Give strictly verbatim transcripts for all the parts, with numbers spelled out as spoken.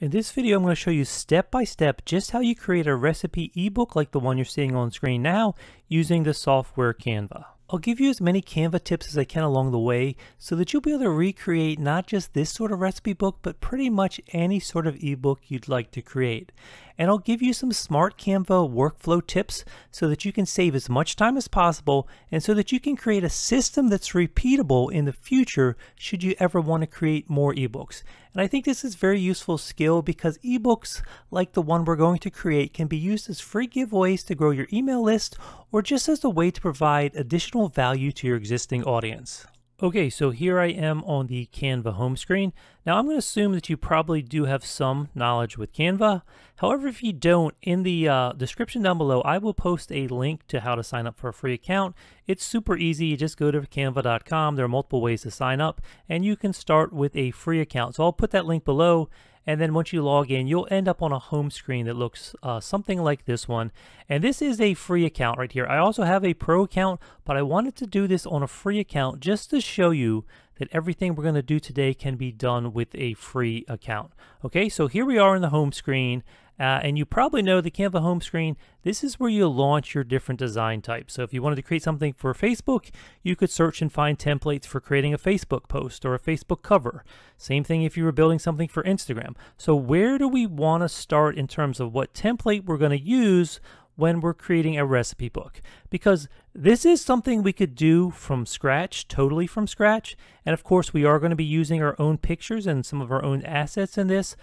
In this video, I'm going to show you step by step just how you create a recipe ebook like the one you're seeing on screen now using the software Canva. I'll give you as many Canva tips as I can along the way so that you'll be able to recreate not just this sort of recipe book, but pretty much any sort of ebook you'd like to create. And I'll give you some smart Canva workflow tips so that you can save as much time as possible and so that you can create a system that's repeatable in the future should you ever want to create more ebooks. And I think this is a very useful skill because ebooks like the one we're going to create can be used as free giveaways to grow your email list or just as a way to provide additional value to your existing audience. Okay, so here I am on the Canva home screen. Now I'm going to assume that you probably do have some knowledge with Canva. However, if you don't, in the uh, description down below, I will post a link to how to sign up for a free account. It's super easy. You just go to canva dot com. There are multiple ways to sign up, and you can start with a free account. So I'll put that link below. And then once you log in, you'll end up on a home screen that looks uh, something like this one. And this is a free account right here. I also have a pro account, but I wanted to do this on a free account just to show you that everything we're going to do today can be done with a free account. Okay, so here we are in the home screen. Uh, and you probably know the Canva home screen, this is where you launch your different design types. So if you wanted to create something for Facebook, you could search and find templates for creating a Facebook post or a Facebook cover. Same thing if you were building something for Instagram. So where do we want to start in terms of what template we're going to use when we're creating a recipe book? Because this is something we could do from scratch, totally from scratch. And of course, we are going to be using our own pictures and some of our own assets in this.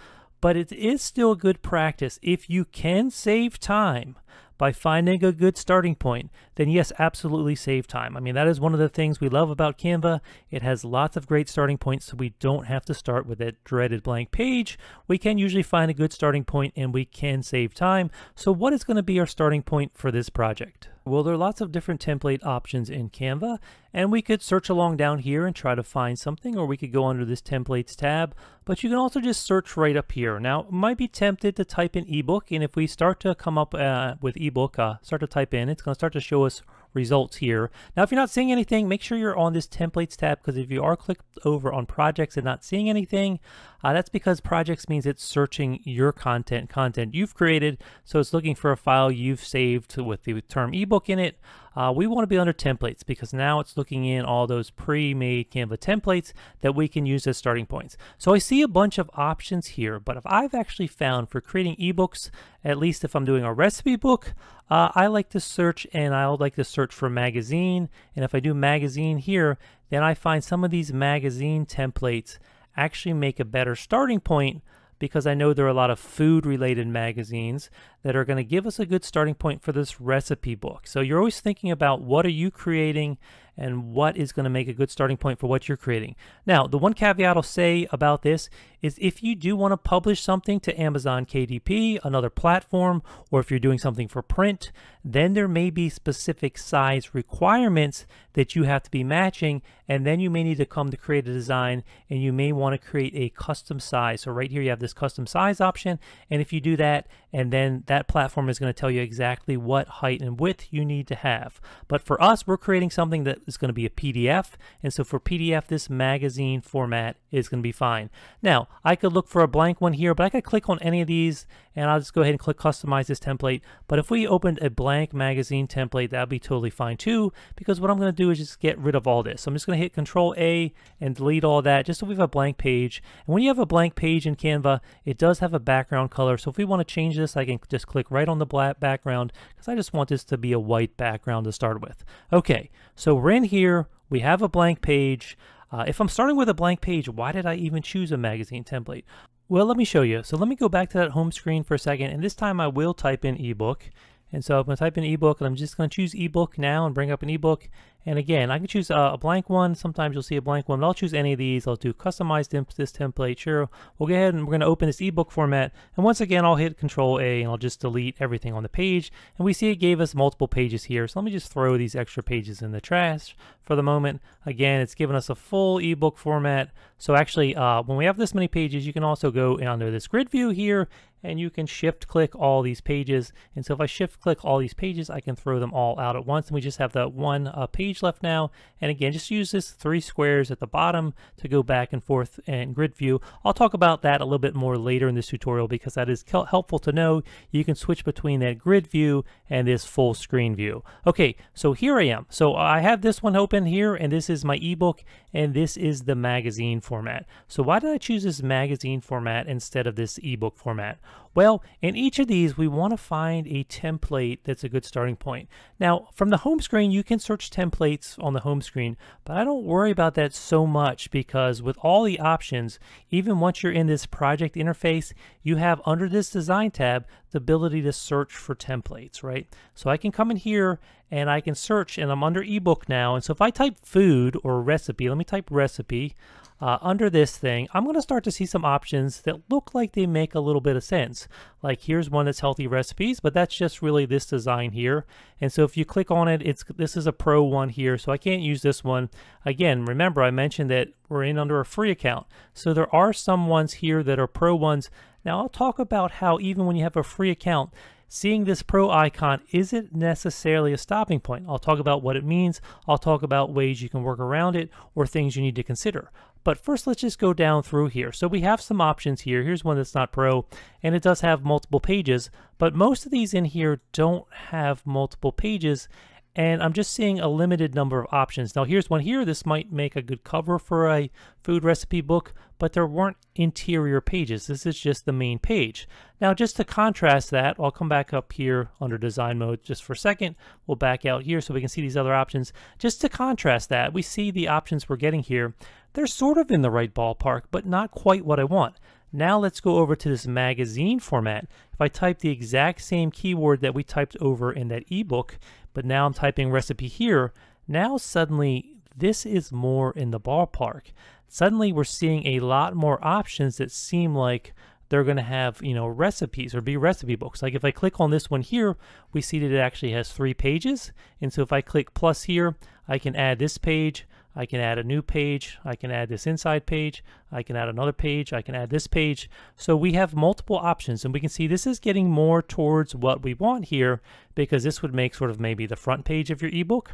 But it is still good practice. If you can save time by finding a good starting point, then yes, absolutely save time. I mean, that is one of the things we love about Canva. It has lots of great starting points, so we don't have to start with that dreaded blank page. We can usually find a good starting point and we can save time. So what is going to be our starting point for this project? Well, there are lots of different template options in Canva, and we could search along down here and try to find something, or we could go under this templates tab, but you can also just search right up here. Now, might be tempted to type in ebook, and if we start to come up uh, with ebook, uh, start to type in, it's going to start to show us results here. Now, if you're not seeing anything, make sure you're on this templates tab, because if you are clicked over on projects and not seeing anything, uh, that's because projects means it's searching your content, content you've created. So it's looking for a file you've saved with the term ebook in it. Uh, we want to be under templates because now it's looking in all those pre-made Canva templates that we can use as starting points. So I see a bunch of options here, but if I've actually found for creating ebooks, at least if I'm doing a recipe book, uh, I like to search and I'll like to search for magazine. And if I do magazine here, then I find some of these magazine templates actually make a better starting point, because I know there are a lot of food related magazines that are going to give us a good starting point for this recipe book. So you're always thinking about what are you creating and what is going to make a good starting point for what you're creating. Now, the one caveat I'll say about this is if you do want to publish something to Amazon K D P, another platform, or if you're doing something for print, then there may be specific size requirements that you have to be matching, and then you may need to come to create a design and you may want to create a custom size. So right here you have this custom size option, and if you do that, and then that platform is going to tell you exactly what height and width you need to have. But for us, we're creating something that is going to be a P D F, and so for P D F, this magazine format is going to be fine. Now, I could look for a blank one here, but I could click on any of these, and I'll just go ahead and click customize this template. But if we opened a blank magazine template, that'd be totally fine too, because what I'm going to do is just get rid of all this. So I'm just going to hit Control A and delete all that, just so we have a blank page. And when you have a blank page in Canva, it does have a background color. So if we want to change this, I can just click right on the black background, because I just want this to be a white background to start with. Okay, so we're in here, we have a blank page. Uh, if I'm starting with a blank page, why did I even choose a magazine template? Well, let me show you. So let me go back to that home screen for a second, and this time I will type in ebook. And so I'm going to type in ebook, and I'm just going to choose ebook now and bring up an ebook. And again, I can choose uh, a blank one. Sometimes you'll see a blank one, but I'll choose any of these. I'll do customize this template. Sure. We'll go ahead and we're going to open this ebook format. And once again, I'll hit Control A and I'll just delete everything on the page. And we see it gave us multiple pages here. So let me just throw these extra pages in the trash for the moment. Again, it's given us a full ebook format. So actually, uh, when we have this many pages, you can also go under this grid view here and you can shift click all these pages. And so if I shift click all these pages, I can throw them all out at once. And we just have that one uh, page page left now. And again, just use this three squares at the bottom to go back and forth in grid view. I'll talk about that a little bit more later in this tutorial because that is helpful to know. You can switch between that grid view and this full screen view. Okay, so here I am. So I have this one open here, and this is my ebook, and this is the magazine format. So why did I choose this magazine format instead of this ebook format? Well, in each of these, we want to find a template that's a good starting point. Now, from the home screen, you can search templates on the home screen, but I don't worry about that so much because with all the options, even once you're in this project interface, you have under this design tab, the ability to search for templates, right? So I can come in here and I can search, and I'm under ebook now. And so if I type food or recipe, let me type recipe uh, under this thing, I'm gonna start to see some options that look like they make a little bit of sense. Like here's one that's healthy recipes, but that's just really this design here. And so if you click on it, it's this is a pro one here, so I can't use this one. Again, remember I mentioned that we're in under a free account. So there are some ones here that are pro ones. Now I'll talk about how even when you have a free account, seeing this pro icon isn't necessarily a stopping point. I'll talk about what it means. I'll talk about ways you can work around it or things you need to consider. But first, let's just go down through here. So we have some options here. Here's one that's not pro, and it does have multiple pages, but most of these in here don't have multiple pages. And I'm just seeing a limited number of options. Now here's one here, this might make a good cover for a food recipe book, but there weren't interior pages. This is just the main page. Now just to contrast that, I'll come back up here under design mode just for a second. We'll back out here so we can see these other options. Just to contrast that, we see the options we're getting here. They're sort of in the right ballpark, but not quite what I want. Now let's go over to this magazine format. If I type the exact same keyword that we typed over in that ebook, but now I'm typing recipe here, now suddenly this is more in the ballpark. Suddenly we're seeing a lot more options that seem like they're gonna have, you know, recipes or be recipe books. Like if I click on this one here, we see that it actually has three pages. And so if I click plus here, I can add this page, I can add a new page, I can add this inside page, I can add another page, I can add this page. So we have multiple options, and we can see this is getting more towards what we want here because this would make sort of maybe the front page of your ebook.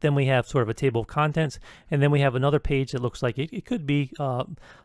Then we have sort of a table of contents, and then we have another page that looks like it, it could be uh,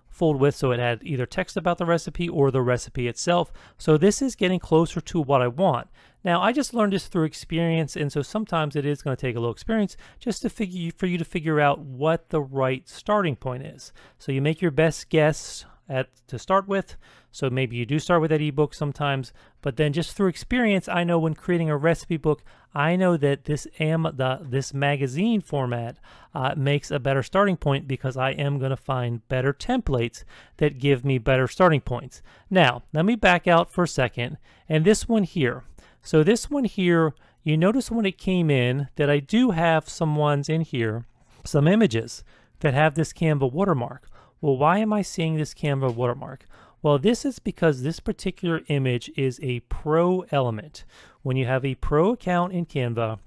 full width, so it had either text about the recipe or the recipe itself. So this is getting closer to what I want. Now I just learned this through experience, and so sometimes it is going to take a little experience just to figure for you to figure out what the right starting point is. So you make your best guess at to start with. So maybe you do start with that ebook sometimes, but then just through experience, I know when creating a recipe book, I know that this am the this magazine format uh, makes a better starting point because I am going to find better templates that give me better starting points. Now let me back out for a second, and this one here. So this one here, you notice when it came in that I do have some ones in here, some images that have this Canva watermark. Well, why am I seeing this Canva watermark? Well, this is because this particular image is a pro element. When you have a pro account in Canva,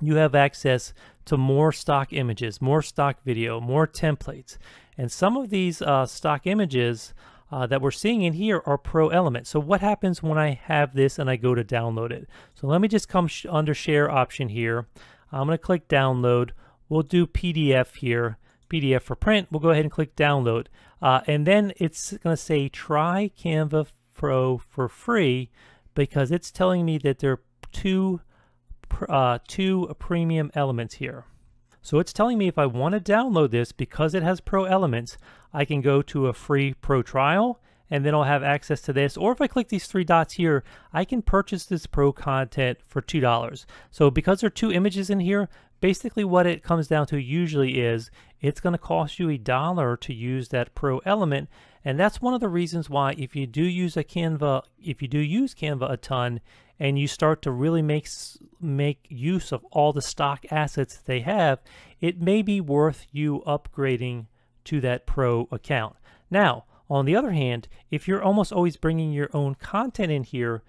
you have access to more stock images, more stock video, more templates. And some of these uh, stock images Uh, that we're seeing in here are pro elements. So what happens when I have this and I go to download it? So let me just come sh under share option here. I'm gonna click download. We'll do P D F here, P D F for print. We'll go ahead and click download. Uh, and then it's gonna say try Canva Pro for free because it's telling me that there are two, uh, two premium elements here. So it's telling me if I want to download this because it has pro elements, I can go to a free pro trial and then I'll have access to this. Or if I click these three dots here, I can purchase this pro content for two dollars. So because there are two images in here, basically what it comes down to usually is it's going to cost you a dollar to use that pro element. And that's one of the reasons why if you do use a Canva, if you do use Canva a ton, and you start to really make make use of all the stock assets that they have, it may be worth you upgrading to that pro account. Now, on the other hand, if you're almost always bringing your own content in here,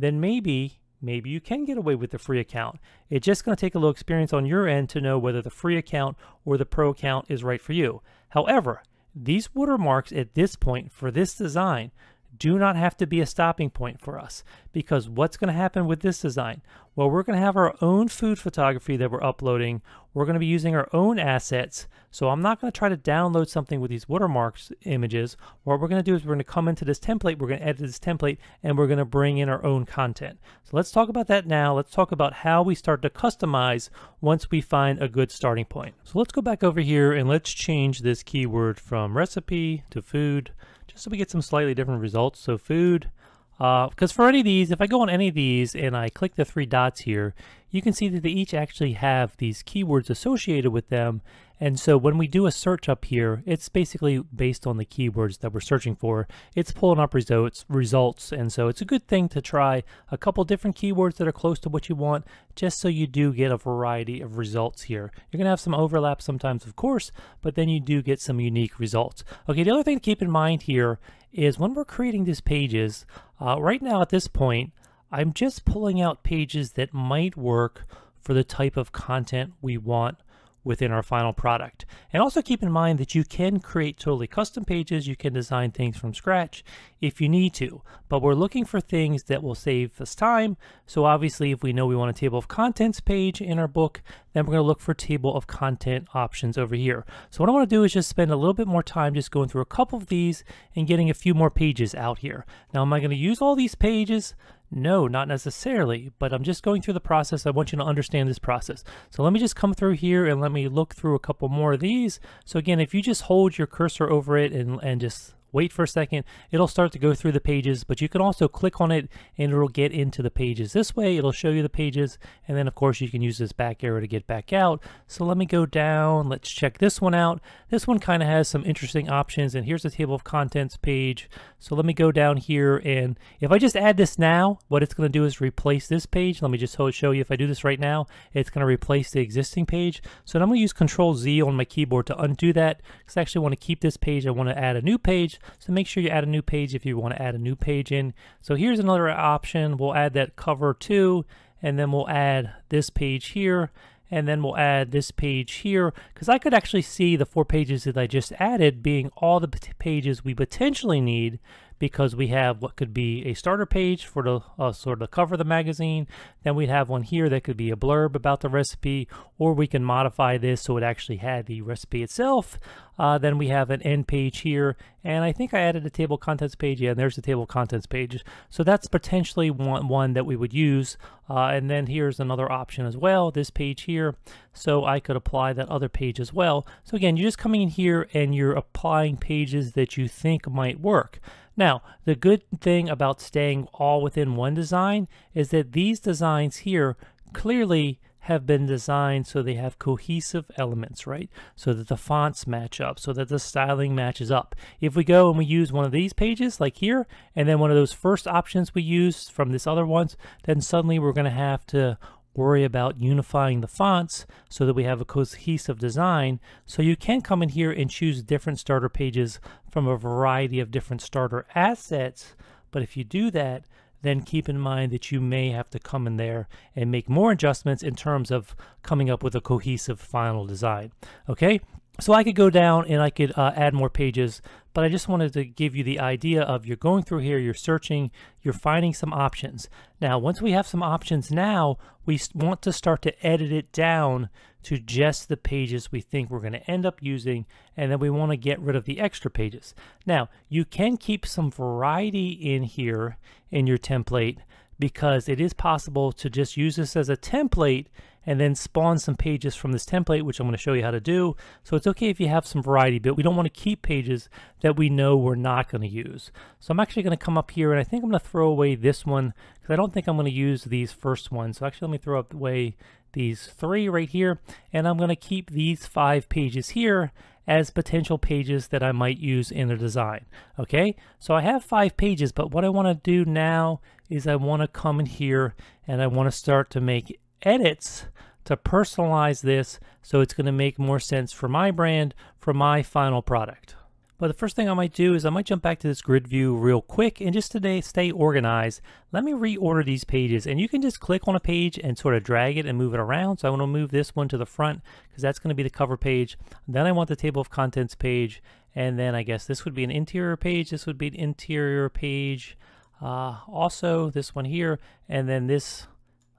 then maybe maybe you can get away with the free account. It's just going to take a little experience on your end to know whether the free account or the pro account is right for you. However, these watermarks at this point for this design do not have to be a stopping point for us, because what's going to happen with this design? Well, we're going to have our own food photography that we're uploading. We're going to be using our own assets. So I'm not going to try to download something with these watermarks images. What we're going to do is we're going to come into this template. We're going to edit this template and we're going to bring in our own content. So let's talk about that now. Let's talk about how we start to customize once we find a good starting point. So let's go back over here and let's change this keyword from recipe to food, just so we get some slightly different results. So food, uh, because for any of these, if I go on any of these and I click the three dots here, you can see that they each actually have these keywords associated with them. And so when we do a search up here, it's basically based on the keywords that we're searching for. It's pulling up results, results. And so it's a good thing to try a couple different keywords that are close to what you want, just so you do get a variety of results here. You're gonna have some overlap sometimes, of course, but then you do get some unique results. Okay, the other thing to keep in mind here is when we're creating these pages, uh, right now at this point, I'm just pulling out pages that might work for the type of content we want within our final product. And also keep in mind that you can create totally custom pages, you can design things from scratch if you need to, but we're looking for things that will save us time. So obviously if we know we want a table of contents page in our book, then we're gonna look for table of content options over here. So what I wanna do is just spend a little bit more time just going through a couple of these and getting a few more pages out here. Now, am I gonna use all these pages? No, not necessarily, but I'm just going through the process. I want you to understand this process. So let me just come through here and let me look through a couple more of these. So again, if you just hold your cursor over it and, and just wait for a second, it'll start to go through the pages, but you can also click on it and it'll get into the pages. This way, it'll show you the pages. And then of course you can use this back arrow to get back out. So let me go down, let's check this one out. This one kind of has some interesting options, and here's the table of contents page. So let me go down here, and if I just add this now, what it's gonna do is replace this page. Let me just show you, if I do this right now, it's gonna replace the existing page. So now I'm gonna use Control Z on my keyboard to undo that, because I actually wanna keep this page, I wanna add a new page. So make sure you add a new page if you want to add a new page in. So here's another option. We'll add that cover too, and then we'll add this page here, and then we'll add this page here, because I could actually see the four pages that I just added being all the pages we potentially need, because we have what could be a starter page for the uh, sort of cover of the magazine. Then we'd have one here that could be a blurb about the recipe, or we can modify this so it actually had the recipe itself. Uh, then we have an end page here, and I think I added a table contents page. Yeah, and there's the table contents page. So that's potentially one, one that we would use. Uh, and then here's another option as well, this page here. So I could apply that other page as well. So again, you're just coming in here and you're applying pages that you think might work. Now, the good thing about staying all within one design is that these designs here clearly have been designed so they have cohesive elements, right? So that the fonts match up, so that the styling matches up. If we go and we use one of these pages like here, and then one of those first options we used from this other ones, then suddenly we're gonna have to worry about unifying the fonts so that we have a cohesive design. So you can come in here and choose different starter pages from a variety of different starter assets. But if you do that, then keep in mind that you may have to come in there and make more adjustments in terms of coming up with a cohesive final design. Okay, so I could go down and I could uh, add more pages, but I just wanted to give you the idea of you're going through here, you're searching, you're finding some options. Now, once we have some options now, we want to start to edit it down to just the pages we think we're gonna end up using, and then we wanna get rid of the extra pages. Now, you can keep some variety in here in your template, because it is possible to just use this as a template and then spawn some pages from this template, which I'm gonna show you how to do. So it's okay if you have some variety, but we don't wanna keep pages that we know we're not gonna use. So I'm actually gonna come up here, and I think I'm gonna throw away this one, because I don't think I'm gonna use these first ones. So actually let me throw away these three right here, and I'm gonna keep these five pages here as potential pages that I might use in the design, okay? So I have five pages, but what I wanna do now is I wanna come in here and I wanna start to make edits to personalize this so it's gonna make more sense for my brand, for my final product. But the first thing I might do is I might jump back to this grid view real quick, and just today stay organized. Let me reorder these pages, and you can just click on a page and sort of drag it and move it around. So I want to move this one to the front because that's going to be the cover page. Then I want the table of contents page, and then I guess this would be an interior page. This would be an interior page. Uh, also this one here, and then this.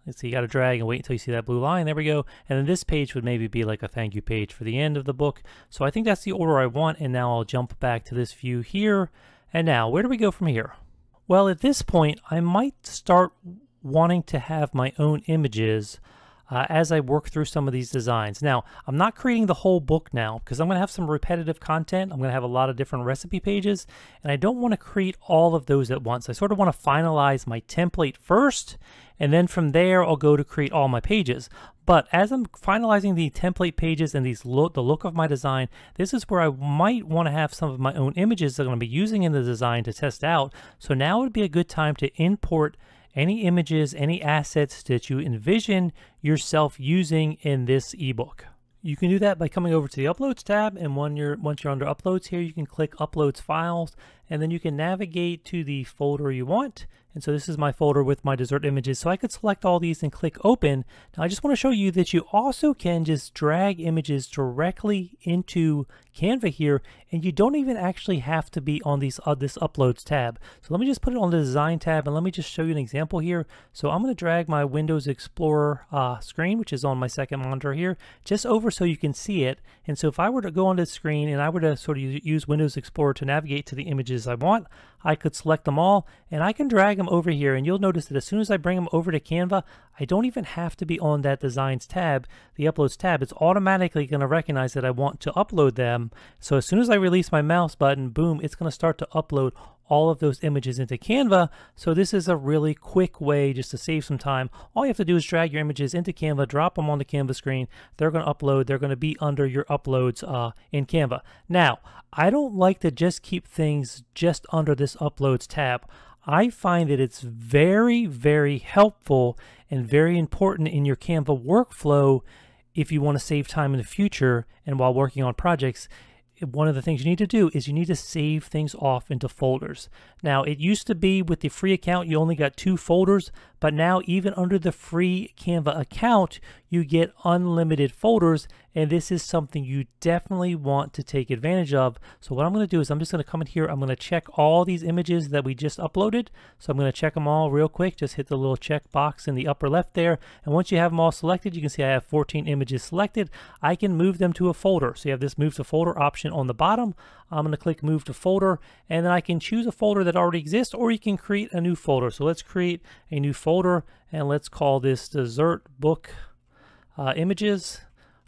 So you got to drag and wait until you see that blue line. There we go. And then this page would maybe be like a thank you page for the end of the book. So I think that's the order I want. And now I'll jump back to this view here. And now where do we go from here? Well, at this point, I might start wanting to have my own images uh, as I work through some of these designs. Now, I'm not creating the whole book now because I'm going to have some repetitive content. I'm going to have a lot of different recipe pages, and I don't want to create all of those at once. I sort of want to finalize my template first, and then from there I'll go to create all my pages. But as I'm finalizing the template pages and these look, the look of my design, this is where I might want to have some of my own images that I'm going to be using in the design to test out. So now would be a good time to import any images, any assets that you envision yourself using in this ebook. You can do that by coming over to the Uploads tab, and when you're, once you're under Uploads here, you can click Uploads Files, and then you can navigate to the folder you want. And so this is my folder with my dessert images. So I could select all these and click Open. Now I just want to show you that you also can just drag images directly into Canva here, and you don't even actually have to be on these uh, this Uploads tab. So let me just put it on the Design tab, and let me just show you an example here. So I'm going to drag my Windows Explorer uh, screen, which is on my second monitor here, just over so you can see it. And so if I were to go on this screen and I were to sort of use Windows Explorer to navigate to the images I want, I could select them all, and I can drag them over here, and you'll notice that as soon as I bring them over to Canva, I don't even have to be on that Designs tab, the Uploads tab. It's automatically going to recognize that I want to upload them. So as soon as I release my mouse button, boom, it's going to start to upload all of those images into Canva. So this is a really quick way just to save some time. All you have to do is drag your images into Canva, drop them on the Canva screen. They're going to upload. They're going to be under your uploads uh, in Canva. Now, I don't like to just keep things just under this Uploads tab. I find that it's very, very helpful and very important in your Canva workflow if you want to save time in the future and while working on projects. One of the things you need to do is you need to save things off into folders. Now, it used to be with the free account, you only got two folders, but now even under the free Canva account, you get unlimited folders, and this is something you definitely want to take advantage of. So what I'm going to do is I'm just going to come in here. I'm going to check all these images that we just uploaded. So I'm going to check them all real quick. Just hit the little check box in the upper left there. And once you have them all selected, you can see I have fourteen images selected. I can move them to a folder. So you have this move to folder option on the bottom. I'm going to click move to folder, and then I can choose a folder that already exists, or you can create a new folder. So let's create a new folder, and let's call this dessert book uh, images.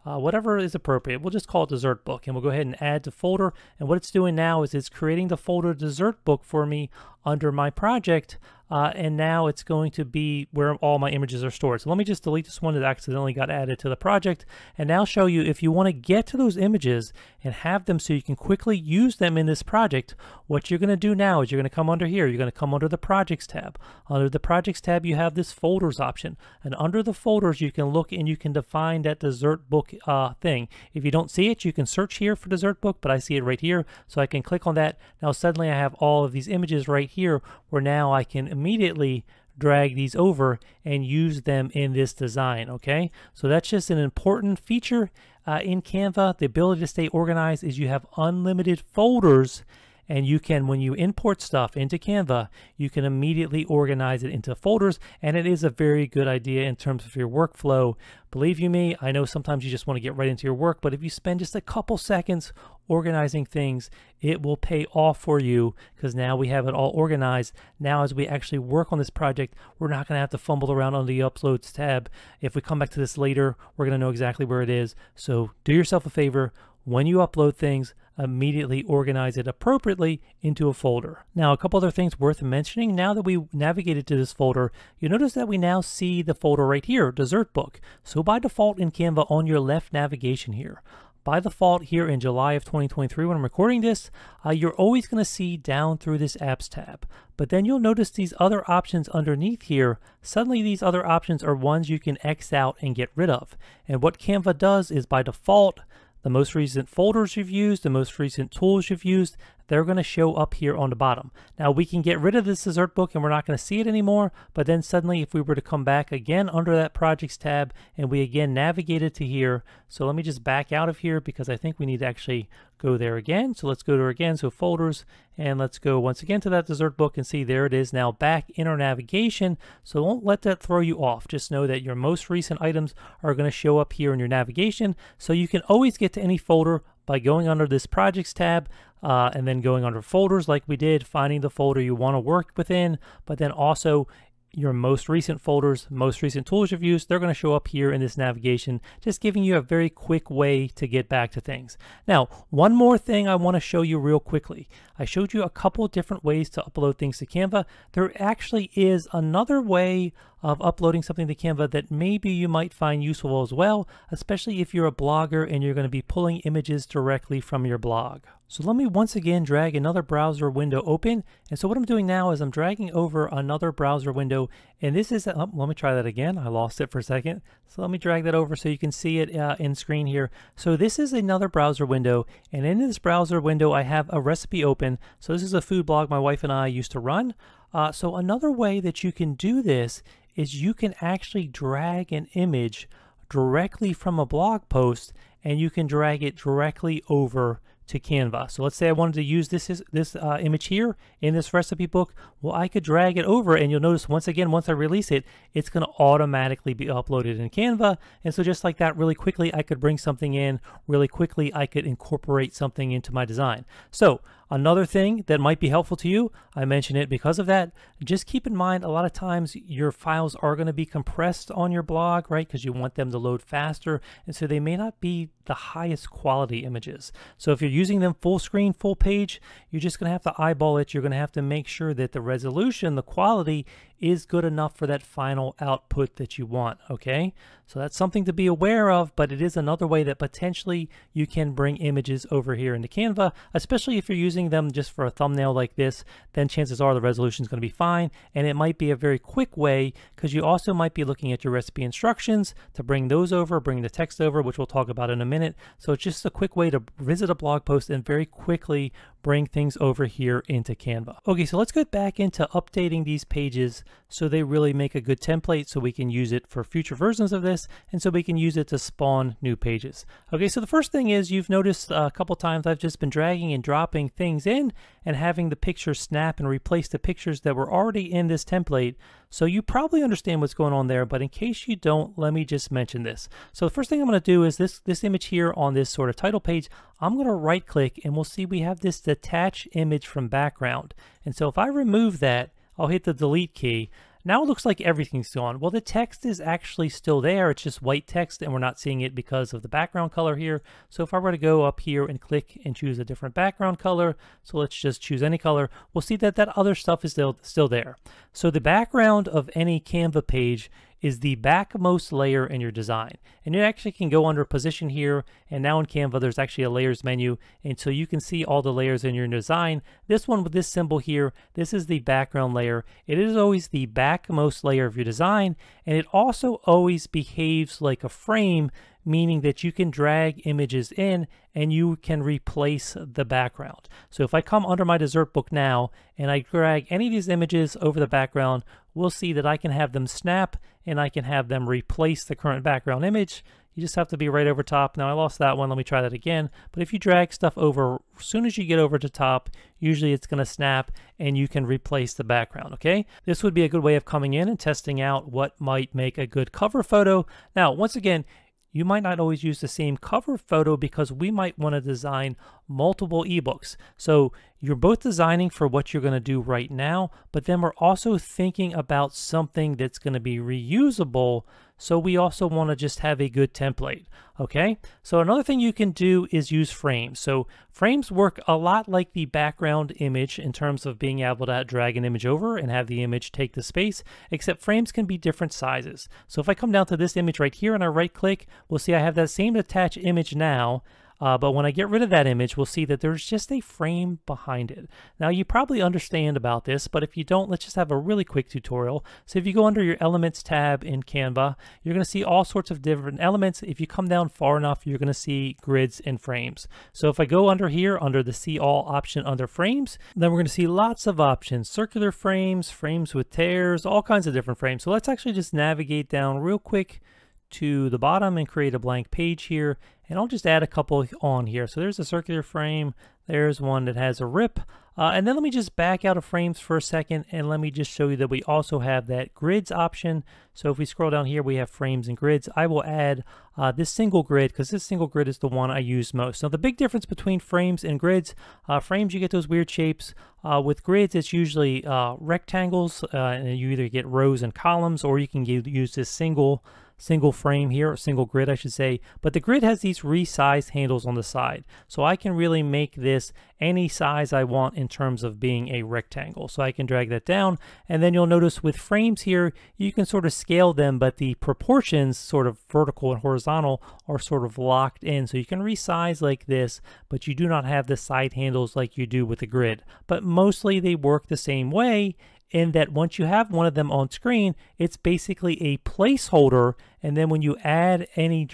Uh, whatever is appropriate. We'll just call it dessert book, and we'll go ahead and add to folder. And what it's doing now is it's creating the folder dessert book for me under my project. Uh, and now it's going to be where all my images are stored. So let me just delete this one that accidentally got added to the project, and now show you if you want to get to those images and have them so you can quickly use them in this project, what you're going to do now is you're going to come under here. You're going to come under the Projects tab. Under the Projects tab, you have this Folders option, and under the folders, you can look and you can define that dessert book uh, thing. If you don't see it, you can search here for dessert book, but I see it right here, so I can click on that. Now suddenly I have all of these images right here where now I can immediately drag these over and use them in this design. Okay, so that's just an important feature uh, in Canva. The ability to stay organized is you have unlimited folders, and you can, when you import stuff into Canva, you can immediately organize it into folders, and it is a very good idea in terms of your workflow. Believe you me, I know sometimes you just want to get right into your work, but if you spend just a couple seconds organizing things, it will pay off for you, because now we have it all organized. Now as we actually work on this project, we're not going to have to fumble around on the Uploads tab. If we come back to this later, we're going to know exactly where it is. So do yourself a favor. When you upload things, immediately organize it appropriately into a folder. Now, a couple other things worth mentioning. Now that we navigated to this folder, you'll notice that we now see the folder right here, Dessert Book. So by default in Canva, on your left navigation here, by default here in July of twenty twenty-three, when I'm recording this, uh, you're always going to see down through this Apps tab. But then you'll notice these other options underneath here. Suddenly these other options are ones you can X out and get rid of. And what Canva does is by default, the most recent folders you've used, the most recent tools you've used, they're going to show up here on the bottom. Now we can get rid of this dessert book and we're not going to see it anymore, but then suddenly if we were to come back again under that projects tab and we again navigate it to here. So let me just back out of here because I think we need to actually go there again. So let's go to again, so folders, and let's go once again to that dessert book and see there it is now back in our navigation. So don't let that throw you off. Just know that your most recent items are going to show up here in your navigation. So you can always get to any folder by going under this projects tab uh, and then going under folders like we did, finding the folder you want to work within, but then also your most recent folders, most recent tools you've used, they're going to show up here in this navigation, just giving you a very quick way to get back to things. Now, one more thing I want to show you real quickly. I showed you a couple different ways to upload things to Canva. There actually is another way of uploading something to Canva that maybe you might find useful as well, especially if you're a blogger and you're going to be pulling images directly from your blog. So let me once again drag another browser window open. And so what I'm doing now is I'm dragging over another browser window, and this is, oh, let me try that again. I lost it for a second. So let me drag that over so you can see it uh, in screen here. So this is another browser window, and in this browser window, I have a recipe open. So this is a food blog my wife and I used to run. Uh, so another way that you can do this is you can actually drag an image directly from a blog post, and you can drag it directly over to Canva. So let's say I wanted to use this this uh, image here in this recipe book. Well, I could drag it over, and you'll notice once again, once I release it, it's going to automatically be uploaded in Canva. And so just like that, really quickly, I could bring something in. Really quickly, I could incorporate something into my design. So another thing that might be helpful to you, I mention it because of that, just keep in mind a lot of times your files are going to be compressed on your blog, right? Because you want them to load faster. And so they may not be the highest quality images. So if you're using them full screen, full page, you're just going to have to eyeball it. You're going to have to make sure that the resolution, the quality is good enough for that final output that you want, okay? So that's something to be aware of, but it is another way that potentially you can bring images over here into Canva, especially if you're using them just for a thumbnail like this, then chances are the resolution is going to be fine, and it might be a very quick way because you also might be looking at your recipe instructions to bring those over, bring the text over, which we'll talk about in a minute. So it's just a quick way to visit a blog post and very quickly bring things over here into Canva. Okay, so let's go back into updating these pages so they really make a good template so we can use it for future versions of this, and so we can use it to spawn new pages. Okay, so the first thing is you've noticed a couple times I've just been dragging and dropping things in and having the picture snap and replace the pictures that were already in this template. So you probably understand what's going on there, but in case you don't, let me just mention this. So the first thing I'm going to do is this, this image here on this sort of title page, I'm going to right click and we'll see we have this detach image from background. And so if I remove that, I'll hit the delete key. Now it looks like everything's gone. Well, the text is actually still there. It's just white text and we're not seeing it because of the background color here. So if I were to go up here and click and choose a different background color, so let's just choose any color, we'll see that that other stuff is still, still there. So the background of any Canva page is the backmost layer in your design. And it actually can go under position here. And now in Canva, there's actually a layers menu. And so you can see all the layers in your design. This one with this symbol here, this is the background layer. It is always the backmost layer of your design. And it also always behaves like a frame, meaning that you can drag images in and you can replace the background. So if I come under my dessert book now and I drag any of these images over the background, we'll see that I can have them snap and I can have them replace the current background image. You just have to be right over top. Now I lost that one. Let me try that again. But if you drag stuff over, as soon as you get over to top, usually it's going to snap and you can replace the background. Okay. This would be a good way of coming in and testing out what might make a good cover photo. Now, once again, you might not always use the same cover photo because we might want to design multiple ebooks. So you're both designing for what you're going to do right now, but then we're also thinking about something that's going to be reusable. So we also want to just have a good template. Okay. So another thing you can do is use frames. So frames work a lot like the background image in terms of being able to drag an image over and have the image take the space, except frames can be different sizes. So if I come down to this image right here and I right click, we'll see I have that same attached image now. Uh, but when I get rid of that image, we'll see that there's just a frame behind it. Now, you probably understand about this, but if you don't, let's just have a really quick tutorial. So if you go under your Elements tab in Canva, you're going to see all sorts of different elements. If you come down far enough, you're going to see grids and frames. So if I go under here, under the See All option under frames, then we're going to see lots of options, circular frames, frames with tears, all kinds of different frames. So let's actually just navigate down real quick to the bottom and create a blank page here, and I'll just add a couple on here. So there's a circular frame, there's one that has a rip, uh, and then let me just back out of frames for a second and let me just show you that we also have that grids option. So if we scroll down here, we have frames and grids. I will add uh, this single grid because this single grid is the one I use most. Now the big difference between frames and grids, uh, frames you get those weird shapes. Uh, with grids it's usually uh, rectangles, uh, and you either get rows and columns, or you can get, use this single single frame here, or single grid I should say, but the grid has these resized handles on the side, so I can really make this any size I want in terms of being a rectangle. So I can drag that down, and then you'll notice with frames here you can sort of scale them, but the proportions, sort of vertical and horizontal, are sort of locked in, so you can resize like this, but you do not have the side handles like you do with the grid. But mostly they work the same way, in that once you have one of them on screen, it's basically a placeholder, and then when you add any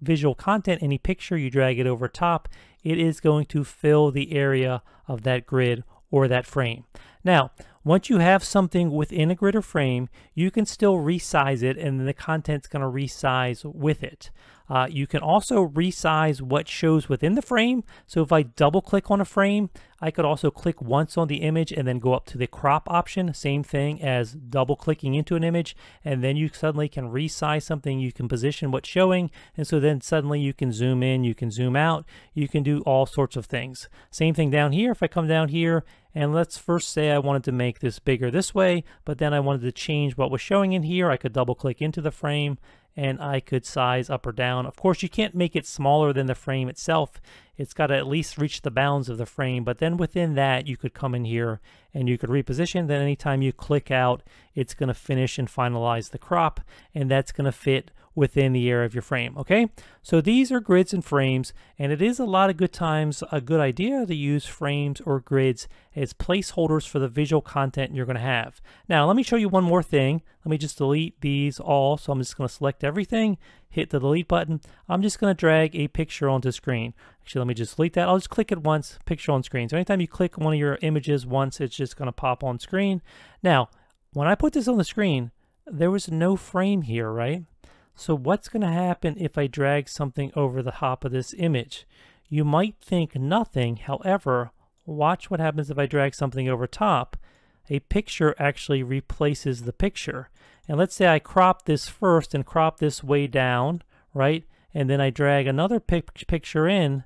visual content, any picture, you drag it over top, it is going to fill the area of that grid or that frame. Now, once you have something within a grid or frame, you can still resize it, and then the content's going to resize with it. Uh, you can also resize what shows within the frame. So if I double click on a frame, I could also click once on the image and then go up to the crop option, same thing as double clicking into an image, and then you suddenly can resize something, you can position what's showing, and so then suddenly you can zoom in, you can zoom out, you can do all sorts of things. Same thing down here. If I come down here, and let's first say I wanted to make this bigger this way, but then I wanted to change what was showing in here, I could double click into the frame and I could size up or down. Of course, you can't make it smaller than the frame itself. It's got to at least reach the bounds of the frame, but then within that, you could come in here and you could reposition. Then anytime you click out, it's going to finish and finalize the crop, and that's going to fit within the area of your frame, okay? So these are grids and frames, and it is a lot of good times a good idea to use frames or grids as placeholders for the visual content you're gonna have. Now, let me show you one more thing. Let me just delete these all, so I'm just gonna select everything, hit the delete button. I'm just gonna drag a picture onto screen. Actually, let me just delete that. I'll just click it once, picture on screen. So anytime you click one of your images once, it's just gonna pop on screen. Now, when I put this on the screen, there was no frame here, right? So what's going to happen if I drag something over the top of this image? You might think nothing, however, watch what happens if I drag something over top. A picture actually replaces the picture. And let's say I crop this first and crop this way down, right? And then I drag another pic- picture in,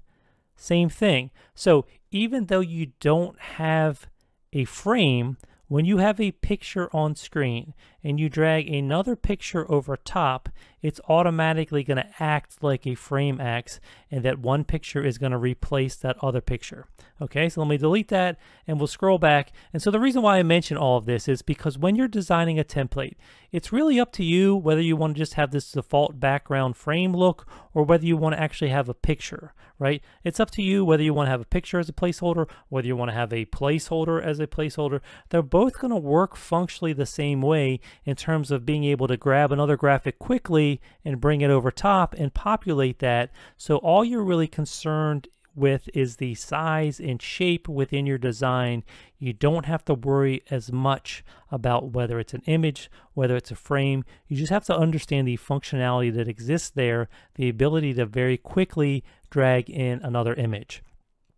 same thing. So even though you don't have a frame, when you have a picture on screen and you drag another picture over top, it's automatically going to act like a frame acts, and that one picture is going to replace that other picture. Okay, so let me delete that and we'll scroll back. And so the reason why I mention all of this is because when you're designing a template, it's really up to you whether you want to just have this default background frame look or whether you want to actually have a picture, right? It's up to you whether you want to have a picture as a placeholder, whether you want to have a placeholder as a placeholder. They're both both going to work functionally the same way in terms of being able to grab another graphic quickly and bring it over top and populate that. So all you're really concerned with is the size and shape within your design. You don't have to worry as much about whether it's an image, whether it's a frame. You just have to understand the functionality that exists there, the ability to very quickly drag in another image.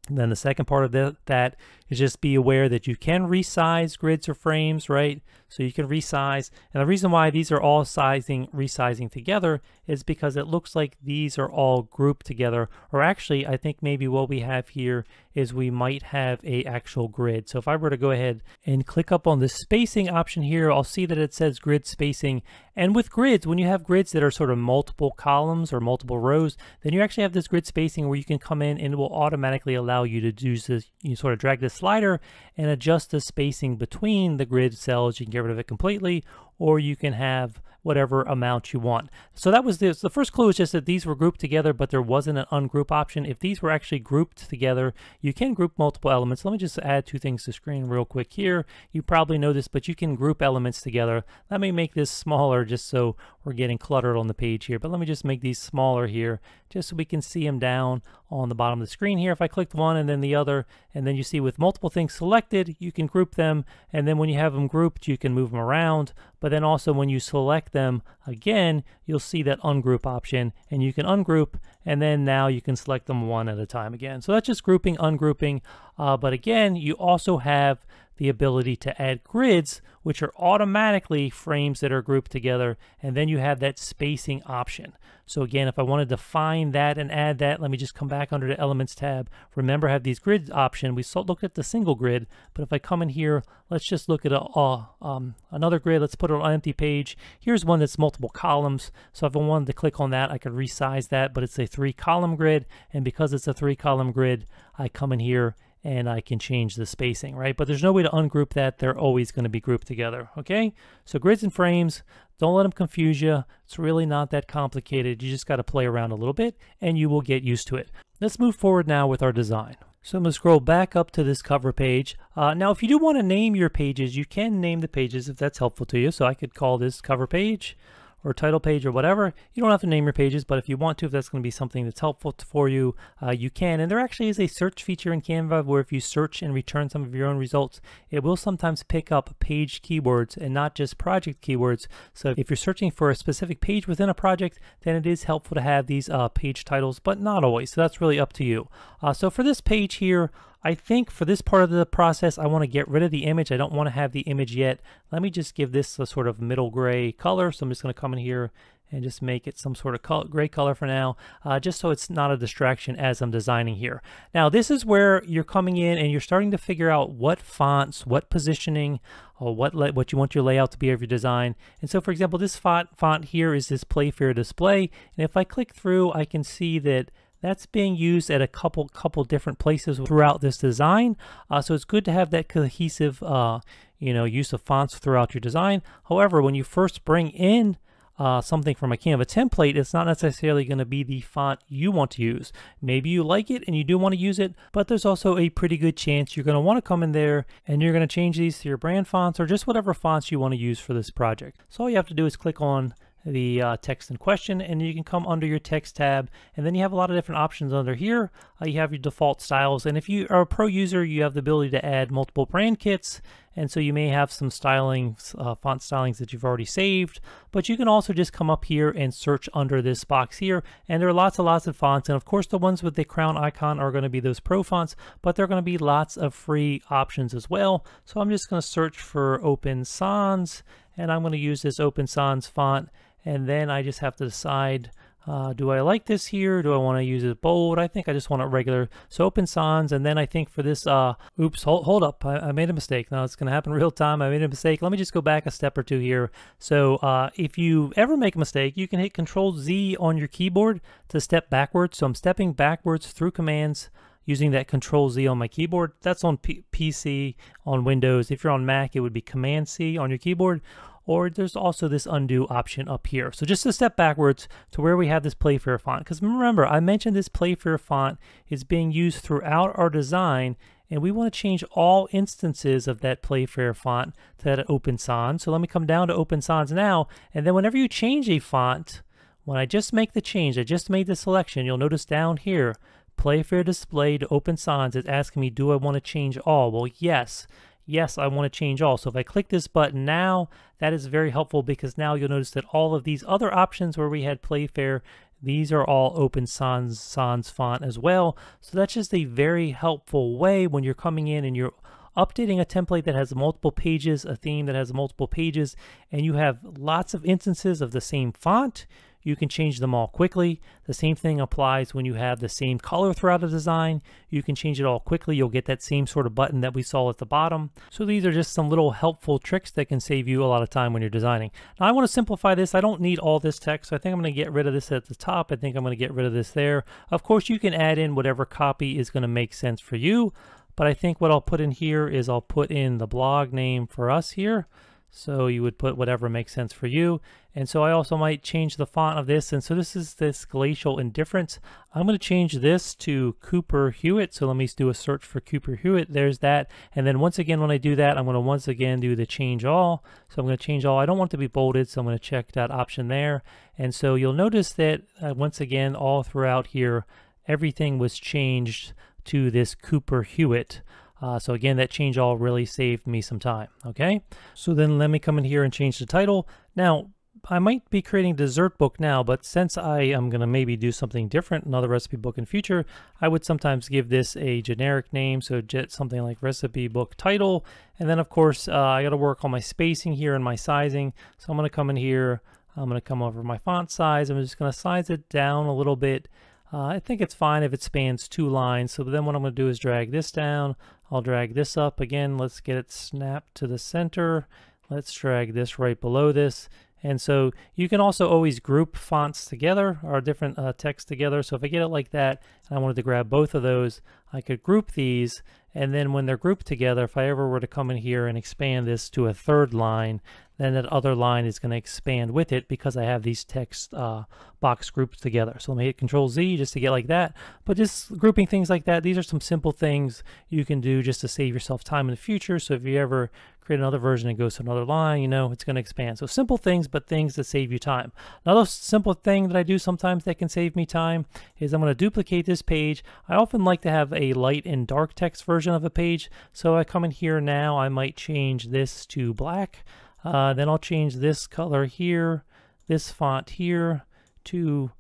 And then the second part of the, that is just be aware that you can resize grids or frames, right? So you can resize. And the reason why these are all sizing, resizing together is because it looks like these are all grouped together. Or actually, I think maybe what we have here is we might have a actual grid. So if I were to go ahead and click up on the spacing option here, I'll see that it says grid spacing. And with grids, when you have grids that are sort of multiple columns or multiple rows, then you actually have this grid spacing where you can come in and it will automatically allow you to do this. You sort of drag this slider and adjust the spacing between the grid cells. You can get rid of it completely, or you can have whatever amount you want. So that was this. The first clue is just that these were grouped together, but there wasn't an ungroup option. If these were actually grouped together, you can group multiple elements. Let me just add two things to screen real quick here. You probably know this, but you can group elements together. Let me make this smaller just so we're getting cluttered on the page here, but let me just make these smaller here just so we can see them down on the bottom of the screen here. If I clicked one and then the other, and then you see with multiple things selected, you can group them, and then when you have them grouped, you can move them around. But then also when you select them again, you'll see that ungroup option, and you can ungroup, and then now you can select them one at a time again. So that's just grouping, ungrouping. Uh, but again, you also have the ability to add grids, which are automatically frames that are grouped together, and then you have that spacing option. So again, if I wanted to find that and add that, let me just come back under the Elements tab. Remember, I have these grids option. We looked at the single grid, but if I come in here, let's just look at a, uh, um, another grid. Let's put it on an empty page. Here's one that's multiple columns. So if I wanted to click on that, I could resize that, but it's a three column grid. And because it's a three column grid, I come in here and I can change the spacing, right? But there's no way to ungroup that. They're always going to be grouped together, okay? So grids and frames, don't let them confuse you. It's really not that complicated. You just got to play around a little bit and you will get used to it. Let's move forward now with our design. So I'm going to scroll back up to this cover page. Uh, now, if you do want to name your pages, you can name the pages if that's helpful to you. So I could call this cover page or title page or whatever. You don't have to name your pages, but if you want to, if that's going to be something that's helpful for you, uh, you can. And there actually is a search feature in Canva where if you search and return some of your own results, it will sometimes pick up page keywords and not just project keywords. So if you're searching for a specific page within a project, then it is helpful to have these uh, page titles, but not always. So that's really up to you. Uh, so for this page here, I think for this part of the process, I want to get rid of the image. I don't want to have the image yet. Let me just give this a sort of middle gray color. So I'm just going to come in here and just make it some sort of color, gray color for now, uh, just so it's not a distraction as I'm designing here. Now, this is where you're coming in and you're starting to figure out what fonts, what positioning, or what what you want your layout to be of your design. And so, for example, this font, font here is this Playfair Display. And if I click through, I can see that that's being used at a couple couple different places throughout this design. Uh, so it's good to have that cohesive uh, you know, use of fonts throughout your design. However, when you first bring in Uh, something from a Canva template, it's not necessarily going to be the font you want to use. Maybe you like it and you do want to use it, but there's also a pretty good chance you're going to want to come in there and you're going to change these to your brand fonts or just whatever fonts you want to use for this project. So all you have to do is click on the uh, text in question, and you can come under your text tab, and then you have a lot of different options under here. Uh, you have your default styles, and if you are a pro user, you have the ability to add multiple brand kits, and so you may have some stylings, uh, font stylings that you've already saved, but you can also just come up here and search under this box here, and there are lots and lots of fonts, and of course the ones with the crown icon are going to be those pro fonts, but there are going to be lots of free options as well. So I'm just going to search for Open Sans, and I'm going to use this Open Sans font. And then I just have to decide, uh, do I like this here? Do I want to use it bold? I think I just want it regular. So Open Sans, and then I think for this, uh, oops, hold, hold up, I, I made a mistake. Now it's going to happen real time. I made a mistake. Let me just go back a step or two here. So uh, if you ever make a mistake, you can hit Control Z on your keyboard to step backwards. So I'm stepping backwards through commands using that Control Z on my keyboard. That's on P PC, on Windows. If you're on Mac, it would be Command C on your keyboard. Or there's also this undo option up here. So just a step backwards to where we have this Playfair font. Because remember, I mentioned this Playfair font is being used throughout our design, and we want to change all instances of that Playfair font to that Open Sans. So let me come down to Open Sans now, and then whenever you change a font, when I just make the change, I just made the selection, you'll notice down here, Playfair Display to Open Sans is asking me, do I want to change all? Well, yes. Yes, I want to change all. So if I click this button now, that is very helpful because now you'll notice that all of these other options where we had Playfair, these are all Open Sans, sans font as well. So that's just a very helpful way when you're coming in and you're updating a template that has multiple pages, a theme that has multiple pages, and you have lots of instances of the same font. You can change them all quickly. The same thing applies when you have the same color throughout a design. You can change it all quickly. You'll get that same sort of button that we saw at the bottom. So these are just some little helpful tricks that can save you a lot of time when you're designing. Now I want to simplify this. I don't need all this text, so I think I'm going to get rid of this at the top. I think I'm going to get rid of this there. Of course, you can add in whatever copy is going to make sense for you, but I think what I'll put in here is I'll put in the blog name for us here. So you would put whatever makes sense for you. And so I also might change the font of this. And so this is this Glacial Indifference. I'm going to change this to Cooper Hewitt. So let me do a search for Cooper Hewitt. There's that. And then once again, when I do that, I'm going to once again do the change all. So I'm going to change all. I don't want it to be bolded. So I'm going to check that option there. And so you'll notice that uh, once again, all throughout here, everything was changed to this Cooper Hewitt. Uh, so again, that change all really saved me some time, okay? So then let me come in here and change the title. Now, I might be creating a dessert book now, but since I am gonna maybe do something different, another recipe book in future, I would sometimes give this a generic name, so just something like recipe book title. And then of course, uh, I gotta work on my spacing here and my sizing. So I'm gonna come in here, I'm gonna come over my font size, I'm just gonna size it down a little bit. Uh, I think it's fine if it spans two lines. So then what I'm gonna do is drag this down. I'll drag this up again. Let's get it snapped to the center. Let's drag this right below this. And so you can also always group fonts together or different uh, text together. So if I get it like that, and I wanted to grab both of those, I could group these. And then when they're grouped together, if I ever were to come in here and expand this to a third line, then that other line is gonna expand with it because I have these text uh, box groups together. So let me hit Control Z just to get like that. But just grouping things like that, these are some simple things you can do just to save yourself time in the future. So if you ever create another version and goes to another line, you know, it's gonna expand. So simple things, but things that save you time. Another simple thing that I do sometimes that can save me time is I'm gonna duplicate this page. I often like to have a light and dark text version of a page. So I come in here now, I might change this to black. Uh, then I'll change this color here, this font here to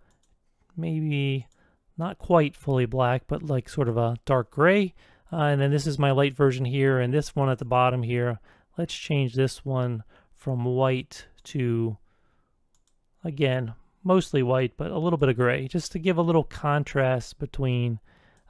maybe not quite fully black, but like sort of a dark gray. Uh, and then this is my light version here, and this one at the bottom here. Let's change this one from white to, again, mostly white, but a little bit of gray, just to give a little contrast between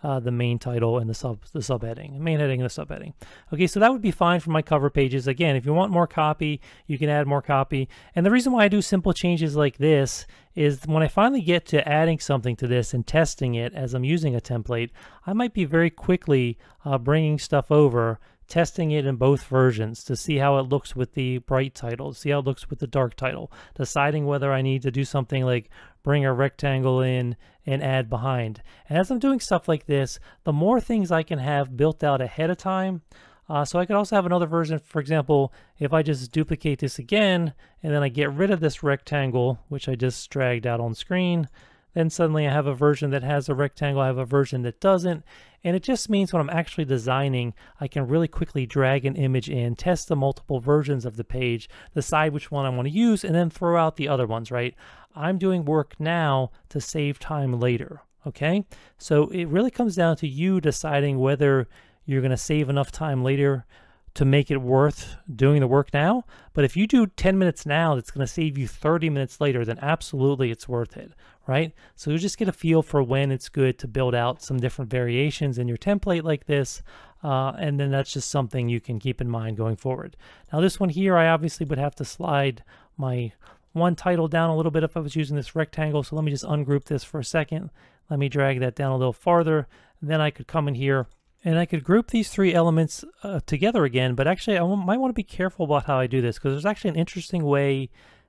Uh, the main title and the sub the subheading, main heading and the subheading. Okay, so that would be fine for my cover pages. Again, if you want more copy, you can add more copy. And the reason why I do simple changes like this is when I finally get to adding something to this and testing it as I'm using a template, I might be very quickly uh, bringing stuff over, testing it in both versions to see how it looks with the bright title, see how it looks with the dark title, deciding whether I need to do something like bring a rectangle in and add behind. And as I'm doing stuff like this, the more things I can have built out ahead of time. Uh, so I could also have another version, for example, if I just duplicate this again, and then I get rid of this rectangle, which I just dragged out on screen, then suddenly I have a version that has a rectangle, I have a version that doesn't. And it just means when I'm actually designing, I can really quickly drag an image in, test the multiple versions of the page, decide which one I want to use, and then throw out the other ones, right? I'm doing work now to save time later, okay? So it really comes down to you deciding whether you're gonna save enough time later to make it worth doing the work now. But if you do ten minutes now, that's gonna save you thirty minutes later, then absolutely it's worth it, right? So you just get a feel for when it's good to build out some different variations in your template like this. Uh, and then that's just something you can keep in mind going forward. Now this one here, I obviously would have to slide my one title down a little bit if I was using this rectangle. So let me just ungroup this for a second. Let me drag that down a little farther. Then I could come in here and I could group these three elements uh, together again, but actually I might want to be careful about how I do this because there's actually an interesting way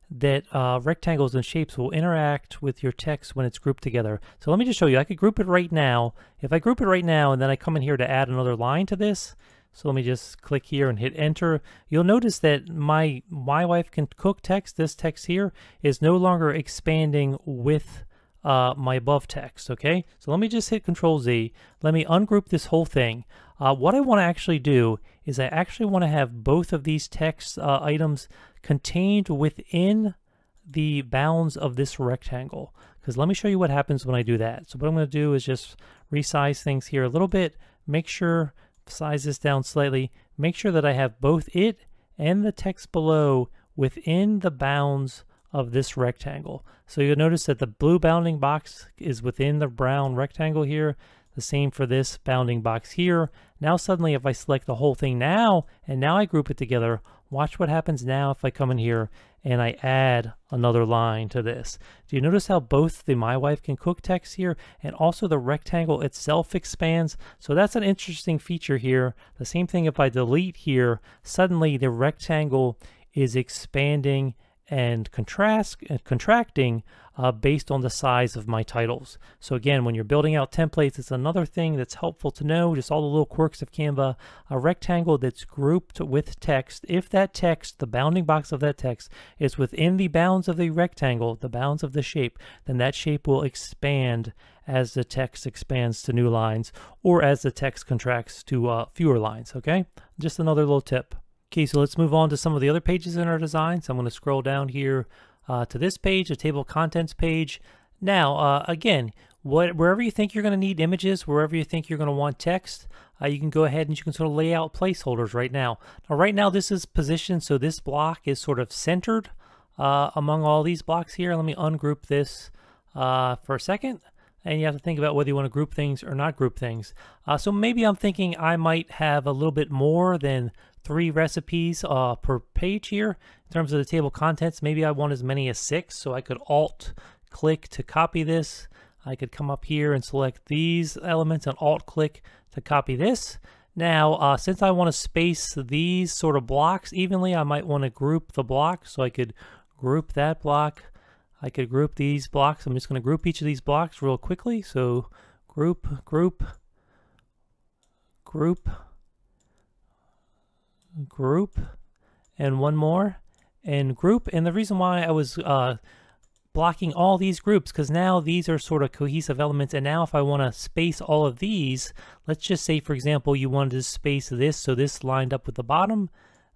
that uh, rectangles and shapes will interact with your text when it's grouped together. So let me just show you, I could group it right now. If I group it right now and then I come in here to add another line to this, so let me just click here and hit enter. You'll notice that my my wife can cook text, this text here, is no longer expanding with uh, my above text, okay? So let me just hit Control Z. Let me ungroup this whole thing. Uh, what I wanna actually do is I actually wanna have both of these text uh, items contained within the bounds of this rectangle. Because let me show you what happens when I do that. So what I'm gonna do is just resize things here a little bit, make sure size this down slightly, make sure that I have both it and the text below within the bounds of this rectangle. So you'll notice that the blue bounding box is within the brown rectangle here, the same for this bounding box here. Now suddenly if I select the whole thing now, and now I group it together, watch what happens now if I come in here and I add another line to this. Do you notice how both the My Wife Can Cook text here and also the rectangle itself expands? So that's an interesting feature here. The same thing if I delete here, suddenly the rectangle is expanding and contrast, uh, contracting uh, based on the size of my titles. So again, when you're building out templates, it's another thing that's helpful to know, just all the little quirks of Canva. A rectangle that's grouped with text, if that text, the bounding box of that text, is within the bounds of the rectangle, the bounds of the shape, then that shape will expand as the text expands to new lines, or as the text contracts to uh, fewer lines, okay? Just another little tip. Okay, so let's move on to some of the other pages in our design. So I'm going to scroll down here uh, to this page, the table of contents page. Now, uh, again, what, wherever you think you're going to need images, wherever you think you're going to want text, uh, you can go ahead and you can sort of lay out placeholders right now. Now, right now this is positioned, so this block is sort of centered uh, among all these blocks here. Let me ungroup this uh, for a second. And you have to think about whether you want to group things or not group things. Uh, so maybe I'm thinking I might have a little bit more than three recipes uh, per page here. In terms of the table contents, maybe I want as many as six, so I could Alt click to copy this. I could come up here and select these elements and Alt click to copy this. Now, uh, since I want to space these sort of blocks evenly, I might want to group the block, so I could group that block. I could group these blocks. I'm just going to group each of these blocks real quickly. So group, group, group, group, and one more, and group. And the reason why I was uh, blocking all these groups, because now these are sort of cohesive elements. And now if I want to space all of these, let's just say, for example, you wanted to space this. So this lined up with the bottom,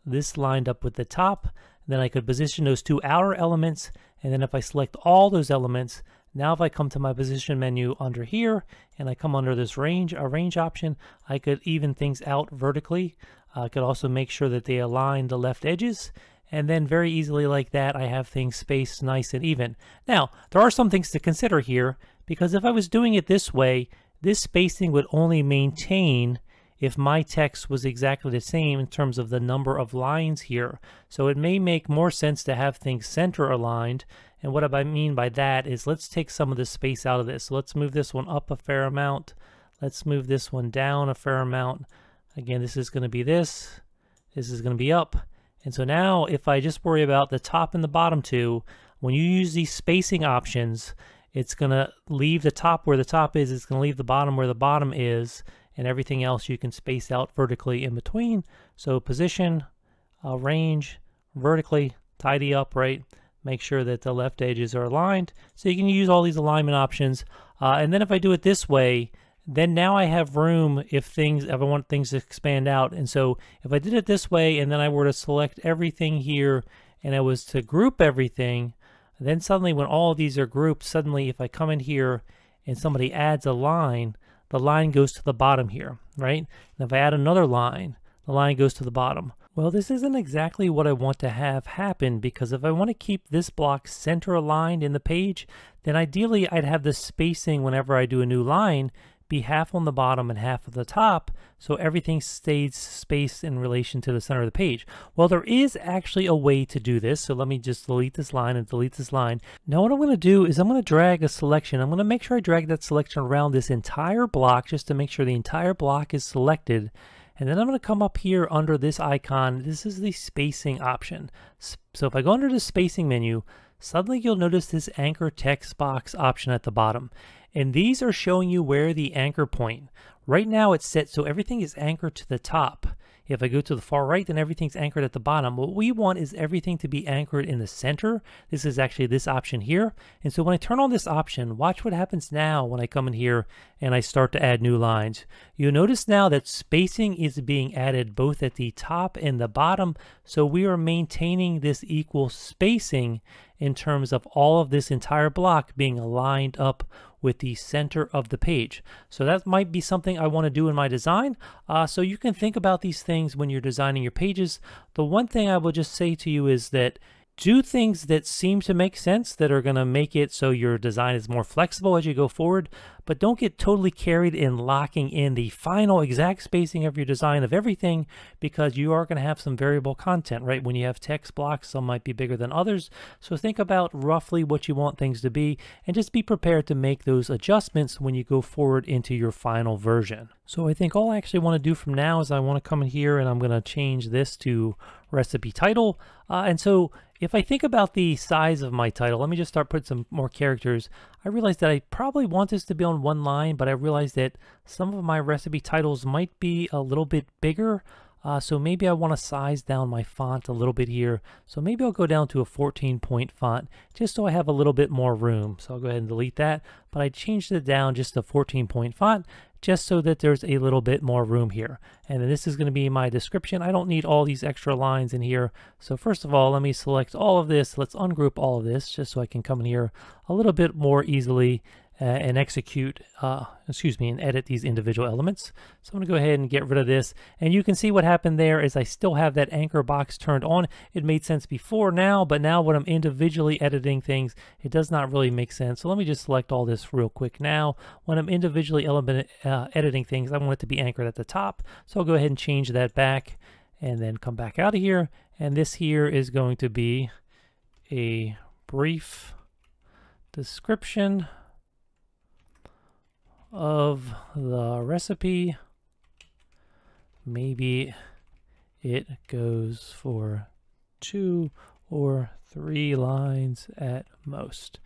this lined up with the top. Then I could position those two outer elements. And then if I select all those elements, now if I come to my position menu under here and I come under this range, a range option, I could even things out vertically. Uh, I could also make sure that they align the left edges. And then very easily like that, I have things spaced nice and even. Now, there are some things to consider here, because if I was doing it this way, this spacing would only maintain if my text was exactly the same in terms of the number of lines here. So it may make more sense to have things center aligned. And what I mean by that is, let's take some of the space out of this. So let's move this one up a fair amount. Let's move this one down a fair amount. Again, this is going to be this. This is going to be up. And so now if I just worry about the top and the bottom two, when you use these spacing options, it's going to leave the top where the top is. It's going to leave the bottom where the bottom is. And everything else you can space out vertically in between. So position, uh, range, vertically, tidy up, right? Make sure that the left edges are aligned. So you can use all these alignment options. Uh, and then if I do it this way, then now I have room if things, if I want things to expand out. And so if I did it this way and then I were to select everything here and I was to group everything, then suddenly when all of these are grouped, suddenly if I come in here and somebody adds a line, the line goes to the bottom here, right? And if I add another line, the line goes to the bottom. Well, this isn't exactly what I want to have happen, because if I want to keep this block center aligned in the page, then ideally I'd have the spacing whenever I do a new line be half on the bottom and half of the top, so everything stays spaced in relation to the center of the page. Well, there is actually a way to do this, so let me just delete this line and delete this line. Now what I'm going to do is I'm going to drag a selection. I'm going to make sure I drag that selection around this entire block just to make sure the entire block is selected. And then I'm going to come up here under this icon. This is the spacing option. So if I go under the spacing menu, suddenly you'll notice this anchor text box option at the bottom. And these are showing you where the anchor point. Right now it's set so everything is anchored to the top. If I go to the far right, then everything's anchored at the bottom. What we want is everything to be anchored in the center. This is actually this option here. And so when I turn on this option, watch what happens now when I come in here and I start to add new lines. You'll notice now that spacing is being added both at the top and the bottom. So we are maintaining this equal spacing in terms of all of this entire block being aligned up with the center of the page. So that might be something I want to do in my design. Uh, so you can think about these things when you're designing your pages. The one thing I will just say to you is that do things that seem to make sense, that are going to make it so your design is more flexible as you go forward, but don't get totally carried in locking in the final exact spacing of your design of everything, because you are going to have some variable content, right? When you have text blocks, some might be bigger than others. So think about roughly what you want things to be and just be prepared to make those adjustments when you go forward into your final version. So I think all I actually want to do from now is I want to come in here and I'm going to change this to recipe title. Uh, and so if I think about the size of my title, let me just start putting some more characters. I realized that I probably want this to be on one line, but I realized that some of my recipe titles might be a little bit bigger. Uh, so maybe I want to size down my font a little bit here. So maybe I'll go down to a fourteen point font just so I have a little bit more room. So I'll go ahead and delete that, but I changed it down just to fourteen point font, just so that there's a little bit more room here. And then this is going to be my description. I don't need all these extra lines in here. So first of all, let me select all of this. Let's ungroup all of this just so I can come in here a little bit more easily uh, and execute, uh, excuse me, and edit these individual elements. So I'm going to go ahead and get rid of this. And you can see what happened there is I still have that anchor box turned on. It made sense before now, but now when I'm individually editing things, it does not really make sense. So let me just select all this real quick now. When I'm individually element, uh, editing things, I want it to be anchored at the top. So I'll go ahead and change that back and then come back out of here. And this here is going to be a brief description of the recipe. Maybe it goes for two or three lines at most.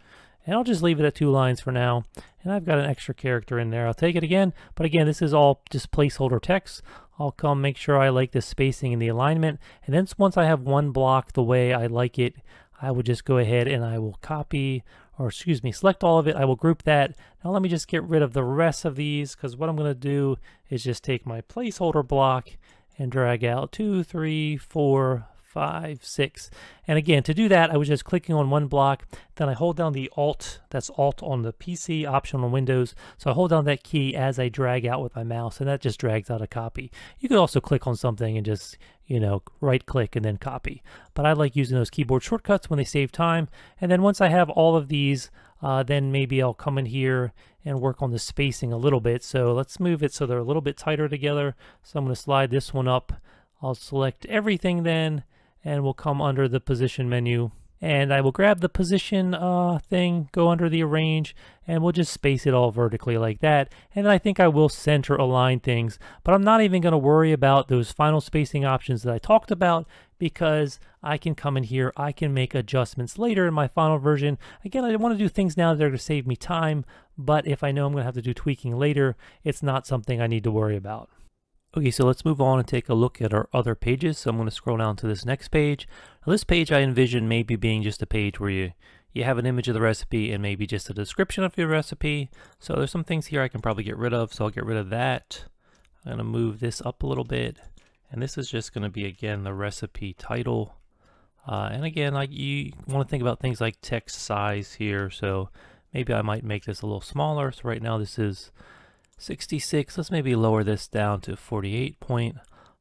And I'll just leave it at two lines for now. And I've got an extra character in there. I'll take it again. But again, this is all just placeholder text. I'll come make sure I like the spacing and the alignment. And then once I have one block the way I like it, I will just go ahead and I will copy, or excuse me, select all of it. I will group that. Now let me just get rid of the rest of these, because what I'm going to do is just take my placeholder block and drag out two, three, four, five, six. And again, to do that, I was just clicking on one block. Then I hold down the Alt, that's Alt on the P C, Option on Windows. So I hold down that key as I drag out with my mouse, and that just drags out a copy. You could also click on something and just, you know, right click and then copy. But I like using those keyboard shortcuts when they save time. And then once I have all of these, uh, then maybe I'll come in here and work on the spacing a little bit. So let's move it so they're a little bit tighter together. So I'm going to slide this one up. I'll select everything then, and we'll come under the position menu, and I will grab the position uh, thing, go under the arrange, and we'll just space it all vertically like that. And then I think I will center align things, but I'm not even going to worry about those final spacing options that I talked about, because I can come in here, I can make adjustments later in my final version. Again, I want to do things now that are going to save me time, but if I know I'm going to have to do tweaking later, it's not something I need to worry about. Okay, so let's move on and take a look at our other pages. So I'm going to scroll down to this next page. Now, this page I envision maybe being just a page where you, you have an image of the recipe and maybe just a description of your recipe. So there's some things here I can probably get rid of, so I'll get rid of that. I'm going to move this up a little bit. And this is just going to be, again, the recipe title. Uh, and again, like you want to think about things like text size here. So maybe I might make this a little smaller. So right now this is sixty-six. Let's maybe lower this down to forty-eight point,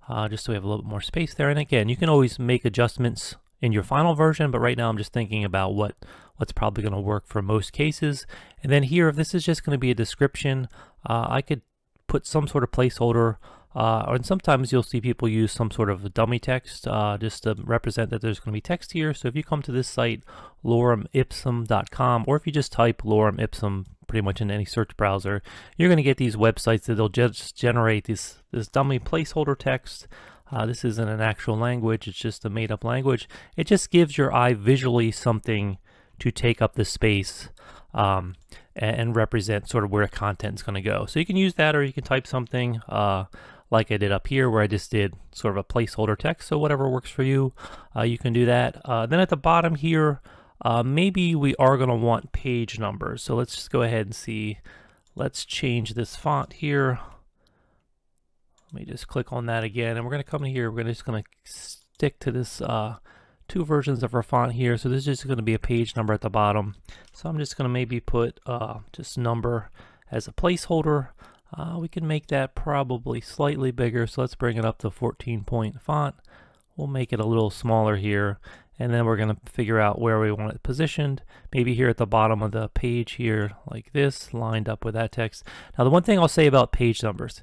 uh, just so we have a little bit more space there. And again, you can always make adjustments in your final version, but right now I'm just thinking about what what's probably going to work for most cases. And then here, if this is just going to be a description, uh, I could put some sort of placeholder, uh, and sometimes you'll see people use some sort of dummy text uh, just to represent that there's going to be text here. So if you come to this site, lorem ipsum dot com, or if you just type lorem ipsum pretty much in any search browser, you're going to get these websites that they'll just generate this, this dummy placeholder text. Uh, this isn't an actual language, it's just a made-up language. It just gives your eye visually something to take up the space um, and, and represent sort of where content's going to go. So you can use that, or you can type something uh, like I did up here where I just did sort of a placeholder text. So whatever works for you, uh, you can do that. Uh, then at the bottom here, Uh, maybe we are going to want page numbers. So let's just go ahead and see. Let's change this font here. Let me just click on that again. And we're going to come in here. We're just going to stick to this uh, two versions of our font here. So this is just going to be a page number at the bottom. So I'm just going to maybe put uh, just number as a placeholder. Uh, we can make that probably slightly bigger. So let's bring it up to fourteen point font. We'll make it a little smaller here. and then we're going to figure out where we want it positioned, maybe here at the bottom of the page here like this, lined up with that text. Now the one thing I'll say about page numbers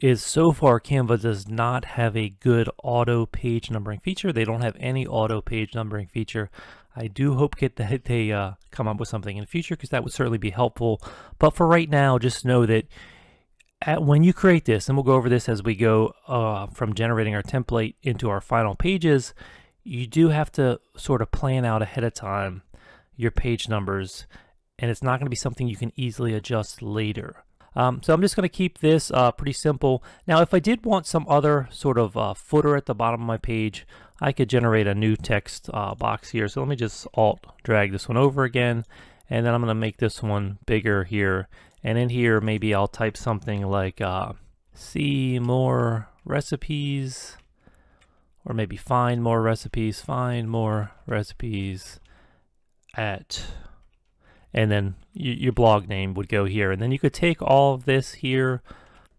is so far Canva does not have a good auto page numbering feature. They don't have any auto page numbering feature. I do hope get that they uh, come up with something in the future, because that would certainly be helpful. But for right now, just know that at, when you create this, and we'll go over this as we go uh, from generating our template into our final pages, you do have to sort of plan out ahead of time your page numbers, and it's not going to be something you can easily adjust later. Um, so I'm just going to keep this uh, pretty simple. Now, if I did want some other sort of uh, footer at the bottom of my page, I could generate a new text uh, box here. So let me just Alt drag this one over again, and then I'm going to make this one bigger here. And in here, maybe I'll type something like uh, see more recipes, or maybe find more recipes, find more recipes at... and then your blog name would go here. And then you could take all of this here,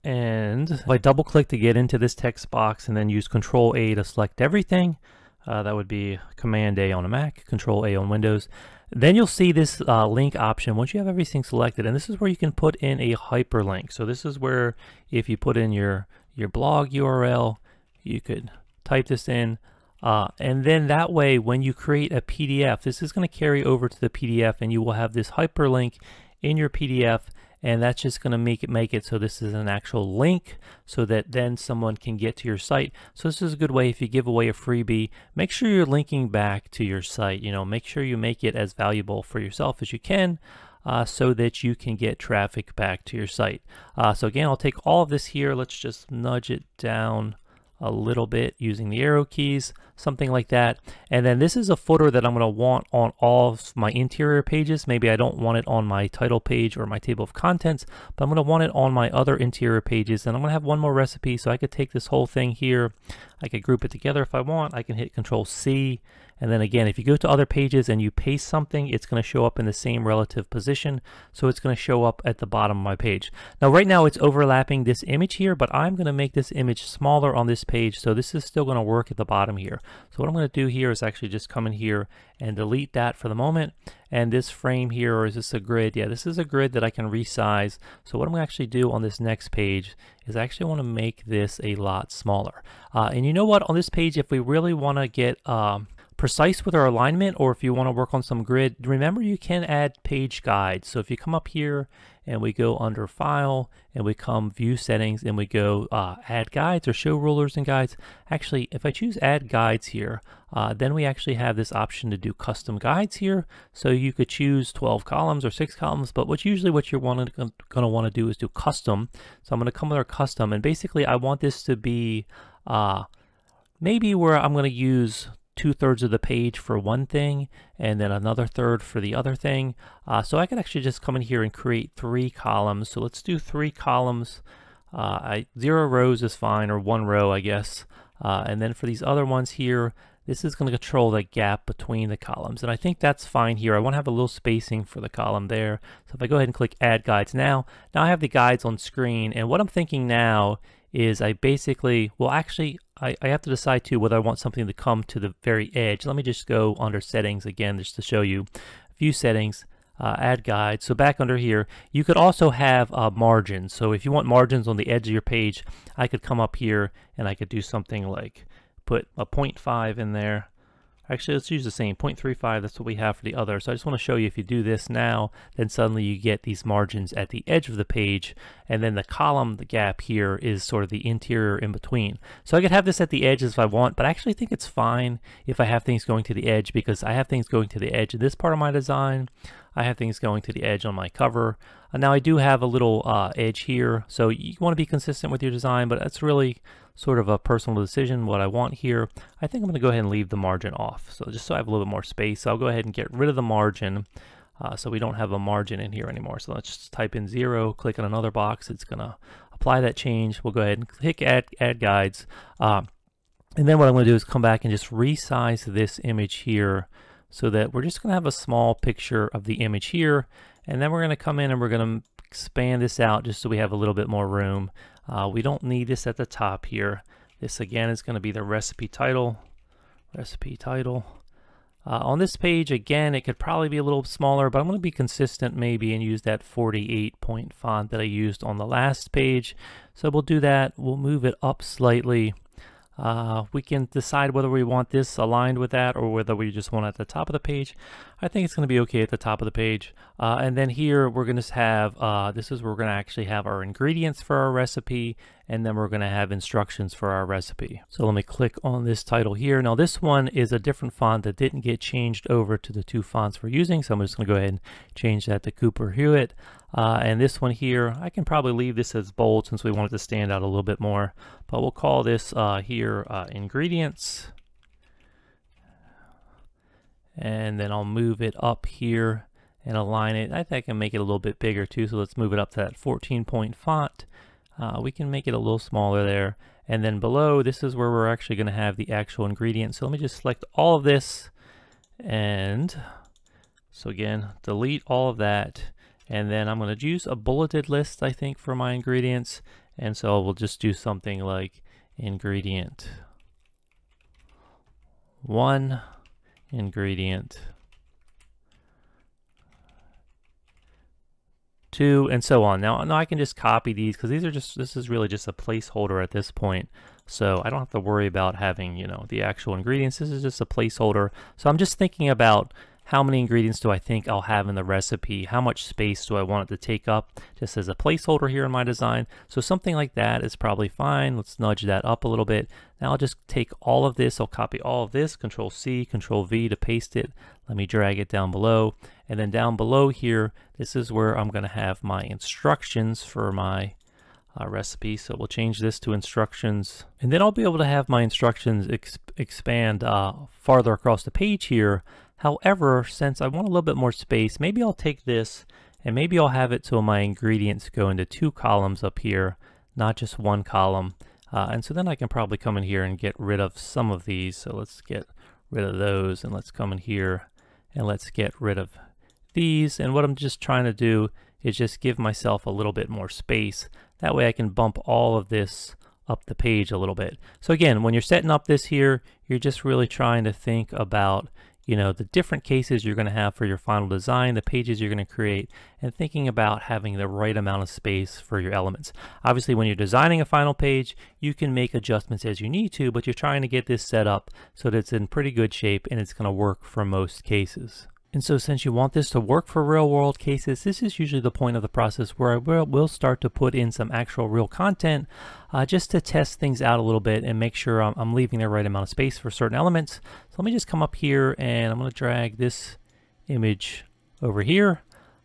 and if I double click to get into this text box and then use Control A to select everything, uh, that would be Command A on a Mac, Control A on Windows. Then you'll see this uh, link option once you have everything selected, and this is where you can put in a hyperlink. So this is where if you put in your, your blog U R L, you could type this in. Uh, and then that way, when you create a P D F, this is going to carry over to the P D F, and you will have this hyperlink in your P D F, and that's just going to make it make it so this is an actual link, so that then someone can get to your site. So this is a good way. If you give away a freebie, make sure you're linking back to your site. You know, make sure you make it as valuable for yourself as you can, uh, so that you can get traffic back to your site. Uh, so again, I'll take all of this here. Let's just nudge it down a little bit using the arrow keys, something like that. And then this is a footer that I'm going to want on all of my interior pages. Maybe I don't want it on my title page or my table of contents, but I'm going to want it on my other interior pages. And I'm going to have one more recipe, so I could take this whole thing here. I could group it together if I want. I can hit Control C. And then again, if you go to other pages and you paste something, it's going to show up in the same relative position. So it's going to show up at the bottom of my page. Now, right now it's overlapping this image here, but I'm going to make this image smaller on this page. So this is still going to work at the bottom here. So what I'm going to do here is actually just come in here and delete that for the moment. And this frame here, or is this a grid? Yeah, this is a grid that I can resize. So what I'm going to actually do on this next page is I actually want to make this a lot smaller. Uh, and you know what? On this page, if we really want to get... Um, precise with our alignment, or if you want to work on some grid, remember you can add page guides. So if you come up here and we go under File and we come View Settings and we go uh, Add Guides or Show Rulers and Guides. Actually, if I choose Add Guides here, uh, then we actually have this option to do custom guides here. So you could choose twelve columns or six columns, but what's usually what you're wanna, gonna wanna do is do custom. So I'm gonna come under Custom, and basically I want this to be uh, maybe where I'm gonna use two-thirds of the page for one thing and then another third for the other thing. Uh, so I can actually just come in here and create three columns. So let's do three columns. Uh, I, zero rows is fine, or one row, I guess. Uh, and then for these other ones here, this is going to control the gap between the columns. And I think that's fine here. I want to have a little spacing for the column there. So if I go ahead and click Add Guides now, now I have the guides on screen. And what I'm thinking now is I basically, well, actually, I, I have to decide too whether I want something to come to the very edge. Let me just go under Settings again just to show you. View Settings, uh, Add Guides. So back under here, you could also have uh, margins. So if you want margins on the edge of your page, I could come up here and I could do something like put a zero point five in there. Actually, let's use the same zero point three five. That's what we have for the other. So I just want to show you, if you do this now, then suddenly you get these margins at the edge of the page. And then the column, the gap here is sort of the interior in between. So I could have this at the edges if I want, but I actually think it's fine if I have things going to the edge, because I have things going to the edge of this part of my design. I have things going to the edge on my cover. And now I do have a little uh, edge here. So you want to be consistent with your design, but that's really sort of a personal decision what I want here. I think I'm going to go ahead and leave the margin off. So just so I have a little bit more space, I'll go ahead and get rid of the margin. Uh, so we don't have a margin in here anymore. So let's just type in zero, click on another box. It's going to apply that change. We'll go ahead and click Add, add Guides. Uh, and then what I'm going to do is come back and just resize this image here, so that we're just going to have a small picture of the image here. And then we're going to come in and we're going to expand this out just so we have a little bit more room. Uh, we don't need this at the top here. This again is going to be the recipe title, recipe title. Uh, on this page, again, it could probably be a little smaller, but I'm going to be consistent maybe and use that forty-eight point font that I used on the last page. So we'll do that. We'll move it up slightly. Uh, we can decide whether we want this aligned with that or whether we just want it at the top of the page. I think it's going to be okay at the top of the page. Uh, and then here we're going to have, uh, this is where we're going to actually have our ingredients for our recipe, and then we're going to have instructions for our recipe. So let me click on this title here. Now this one is a different font that didn't get changed over to the two fonts we're using. So I'm just going to go ahead and change that to Cooper Hewitt. Uh, and this one here, I can probably leave this as bold since we want it to stand out a little bit more, but we'll call this uh, here uh, ingredients. And then I'll move it up here and align it. I think I can make it a little bit bigger too. So let's move it up to that fourteen point font. Uh, we can make it a little smaller there. And then below, this is where we're actually going to have the actual ingredients. So let me just select all of this. And so again, delete all of that. And then I'm going to use a bulleted list, I think, for my ingredients. And so we'll just do something like ingredient one, ingredient two, and so on. Now, now I can just copy these because these are just, this is really just a placeholder at this point. So I don't have to worry about having, you know, the actual ingredients. This is just a placeholder. So I'm just thinking about, how many ingredients do I think I'll have in the recipe? How much space do I want it to take up just as a placeholder here in my design? So something like that is probably fine. Let's nudge that up a little bit. Now I'll just take all of this. I'll copy all of this, Control C, Control V to paste it. Let me drag it down below. And then down below here, this is where I'm going to have my instructions for my Uh, recipe. So we'll change this to instructions, and then I'll be able to have my instructions ex expand uh, farther across the page here. However, since I want a little bit more space, maybe I'll take this and maybe I'll have it so my ingredients go into two columns up here, not just one column. Uh, and so then I can probably come in here and get rid of some of these. So let's get rid of those, and let's come in here and let's get rid of these. And what I'm just trying to do is just give myself a little bit more space. That way I can bump all of this up the page a little bit. So again, when you're setting up this here, you're just really trying to think about, you know, the different cases you're going to have for your final design, the pages you're going to create, and thinking about having the right amount of space for your elements. Obviously, when you're designing a final page, you can make adjustments as you need to, but you're trying to get this set up so that it's in pretty good shape and it's going to work for most cases. And so since you want this to work for real world cases, this is usually the point of the process where I will, will start to put in some actual real content uh, just to test things out a little bit and make sure I'm, I'm leaving the right amount of space for certain elements. So let me just come up here and I'm going to drag this image over here.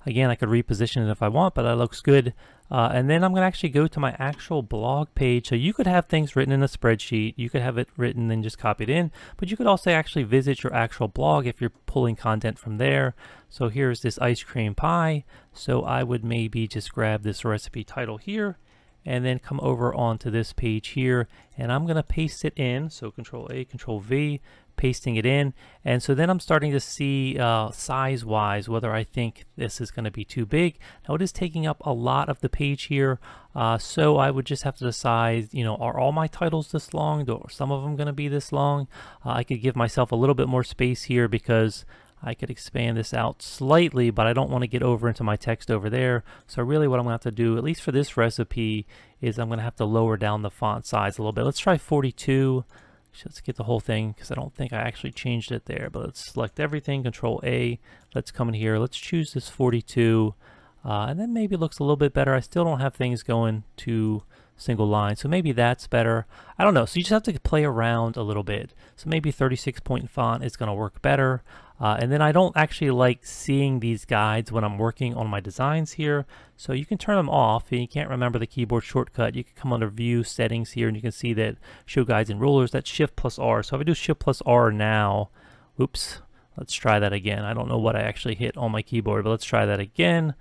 Again, I could reposition it if I want, but that looks good. Uh, and then I'm going to actually go to my actual blog page. So you could have things written in a spreadsheet. You could have it written and just copied in, but you could also actually visit your actual blog if you're pulling content from there. So here's this ice cream pie. So I would maybe just grab this recipe title here and then come over onto this page here, and I'm going to paste it in. So Control A, Control V, pasting it in. And so then I'm starting to see uh, size wise whether I think this is going to be too big. Now it is taking up a lot of the page here, uh, so I would just have to decide, you know, are all my titles this long? Or some of them going to be this long? Uh, I could give myself a little bit more space here because I could expand this out slightly, but I don't want to get over into my text over there. So really what I'm going to have to do, at least for this recipe, is I'm going to have to lower down the font size a little bit. Let's try forty-two. Let's get the whole thing because I don't think I actually changed it there, but let's select everything, Control A. Let's come in here. Let's choose this forty-two. Uh, and then maybe it looks a little bit better. I still don't have things going to single line, so maybe that's better. I don't know. So you just have to play around a little bit. So maybe thirty-six point font is going to work better. Uh, and then I don't actually like seeing these guides when I'm working on my designs here. So you can turn them off. And you can't remember the keyboard shortcut. You can come under View Settings here, and you can see that Show Guides and Rulers. That's Shift plus R. So if I do Shift plus R now, oops, let's try that again. I don't know what I actually hit on my keyboard, but let's try that again.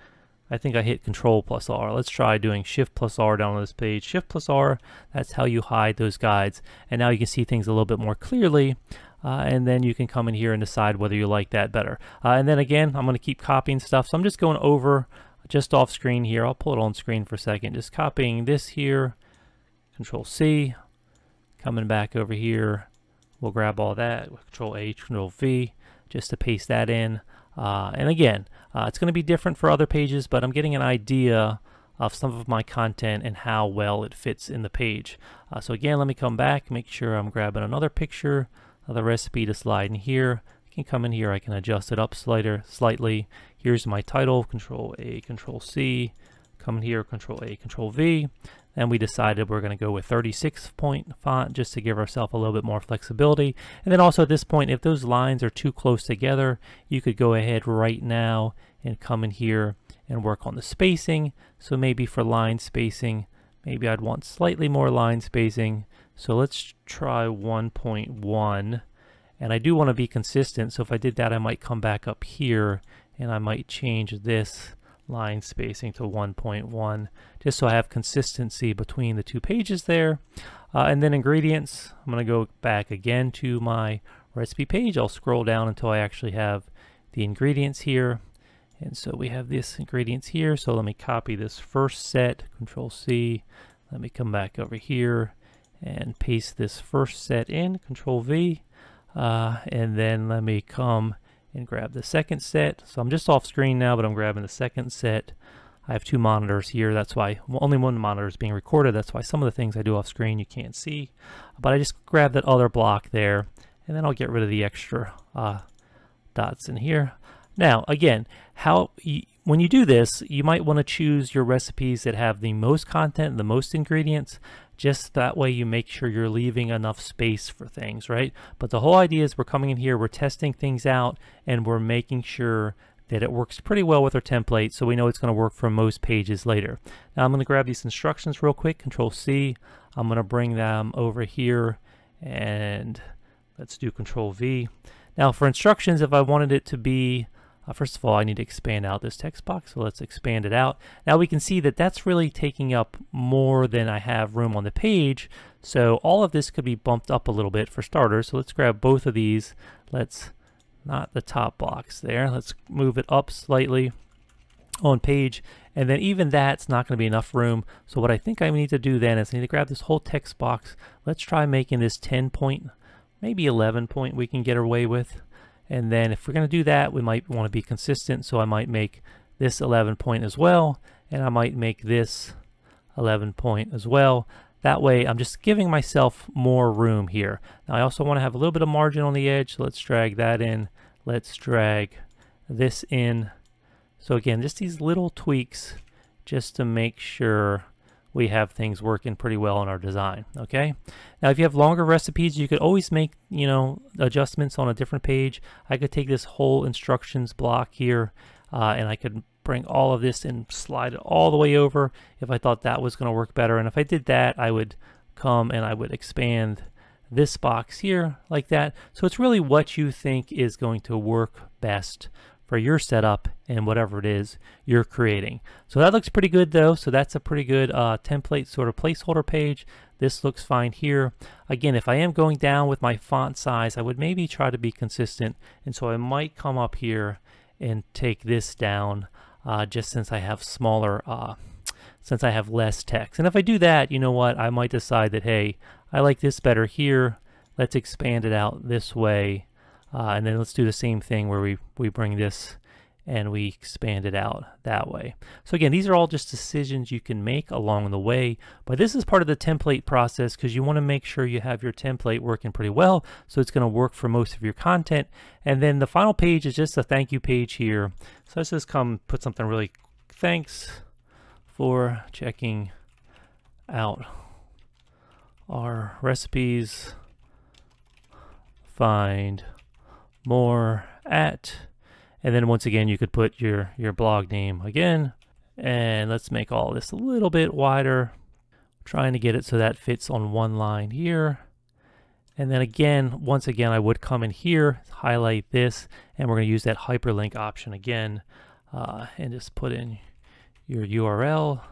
I think I hit Control plus R. Let's try doing Shift plus R down on this page. Shift plus R, that's how you hide those guides. And now you can see things a little bit more clearly. Uh, and then you can come in here and decide whether you like that better. Uh, and then again, I'm going to keep copying stuff. So I'm just going over just off screen here. I'll pull it on screen for a second. Just copying this here. Control C. Coming back over here. We'll grab all that. Control H, Control V. just to paste that in. Uh, and again, uh, it's going to be different for other pages, but I'm getting an idea of some of my content and how well it fits in the page. Uh, so again, let me come back, make sure I'm grabbing another picture of the recipe to slide in here. I can come in here, I can adjust it up slighter, slightly. Here's my title, Control A, Control C, come in here, Control A, Control V. And we decided we're going to go with thirty-six point font just to give ourselves a little bit more flexibility. And then also at this point, if those lines are too close together, you could go ahead right now and come in here and work on the spacing. So maybe for line spacing, maybe I'd want slightly more line spacing. So let's try one point one. And I do want to be consistent. So if I did that, I might come back up here and I might change this line spacing to one point one, just so I have consistency between the two pages there. Uh, and then ingredients, I'm going to go back again to my recipe page. I'll scroll down until I actually have the ingredients here. And so we have this ingredients here. So let me copy this first set, Control C. Let me come back over here and paste this first set in, Control V. Uh, and then let me come and grab the second set. So I'm just off screen now, but I'm grabbing the second set. I have two monitors here. That's why only one monitor is being recorded. That's why some of the things I do off screen you can't see. But I just grab that other block there, and then I'll get rid of the extra uh, dots in here. Now, again, how you, when you do this, you might want to choose your recipes that have the most content, the most ingredients. Just that way you make sure you're leaving enough space for things, right? But the whole idea is we're coming in here, we're testing things out, and we're making sure that it works pretty well with our template, so we know it's going to work for most pages later. Now I'm going to grab these instructions real quick, Control C. I'm going to bring them over here, and let's do Control V. Now for instructions, if I wanted it to be Uh, first of all, I need to expand out this text box, so let's expand it out. Now we can see that that's really taking up more than I have room on the page, so all of this could be bumped up a little bit for starters. So let's grab both of these. Let's, not the top box there, let's move it up slightly on page, and then even that's not going to be enough room. So what I think I need to do then is I need to grab this whole text box. Let's try making this ten point, maybe eleven point we can get away with. And then if we're going to do that, we might want to be consistent. So I might make this eleven point as well. And I might make this eleven point as well. That way I'm just giving myself more room here. Now I also want to have a little bit of margin on the edge. So let's drag that in. Let's drag this in. So again, just these little tweaks just to make sure we have things working pretty well in our design, okay? Now, if you have longer recipes, you could always make, you know, adjustments on a different page. I could take this whole instructions block here, uh, and I could bring all of this and slide it all the way over if I thought that was gonna work better. And if I did that, I would come and I would expand this box here like that. So it's really what you think is going to work best for your setup and whatever it is you're creating. So that looks pretty good though. So that's a pretty good uh, template sort of placeholder page. This looks fine here. Again, if I am going down with my font size, I would maybe try to be consistent. And so I might come up here and take this down uh, just since I have smaller, uh, since I have less text. And if I do that, you know what? I might decide that, hey, I like this better here. Let's expand it out this way. Uh, and then let's do the same thing where we, we bring this and we expand it out that way. So again, these are all just decisions you can make along the way, but this is part of the template process because you want to make sure you have your template working pretty well, so it's going to work for most of your content. And then the final page is just a thank you page here. So let's just come put something really, thanks for checking out our recipes. Find more at, and then once again you could put your your blog name again, and let's make all this a little bit wider, trying to get it so that fits on one line here. And then again, once again, I would come in here, highlight this, and we're going to use that hyperlink option again, uh, and just put in your U R L,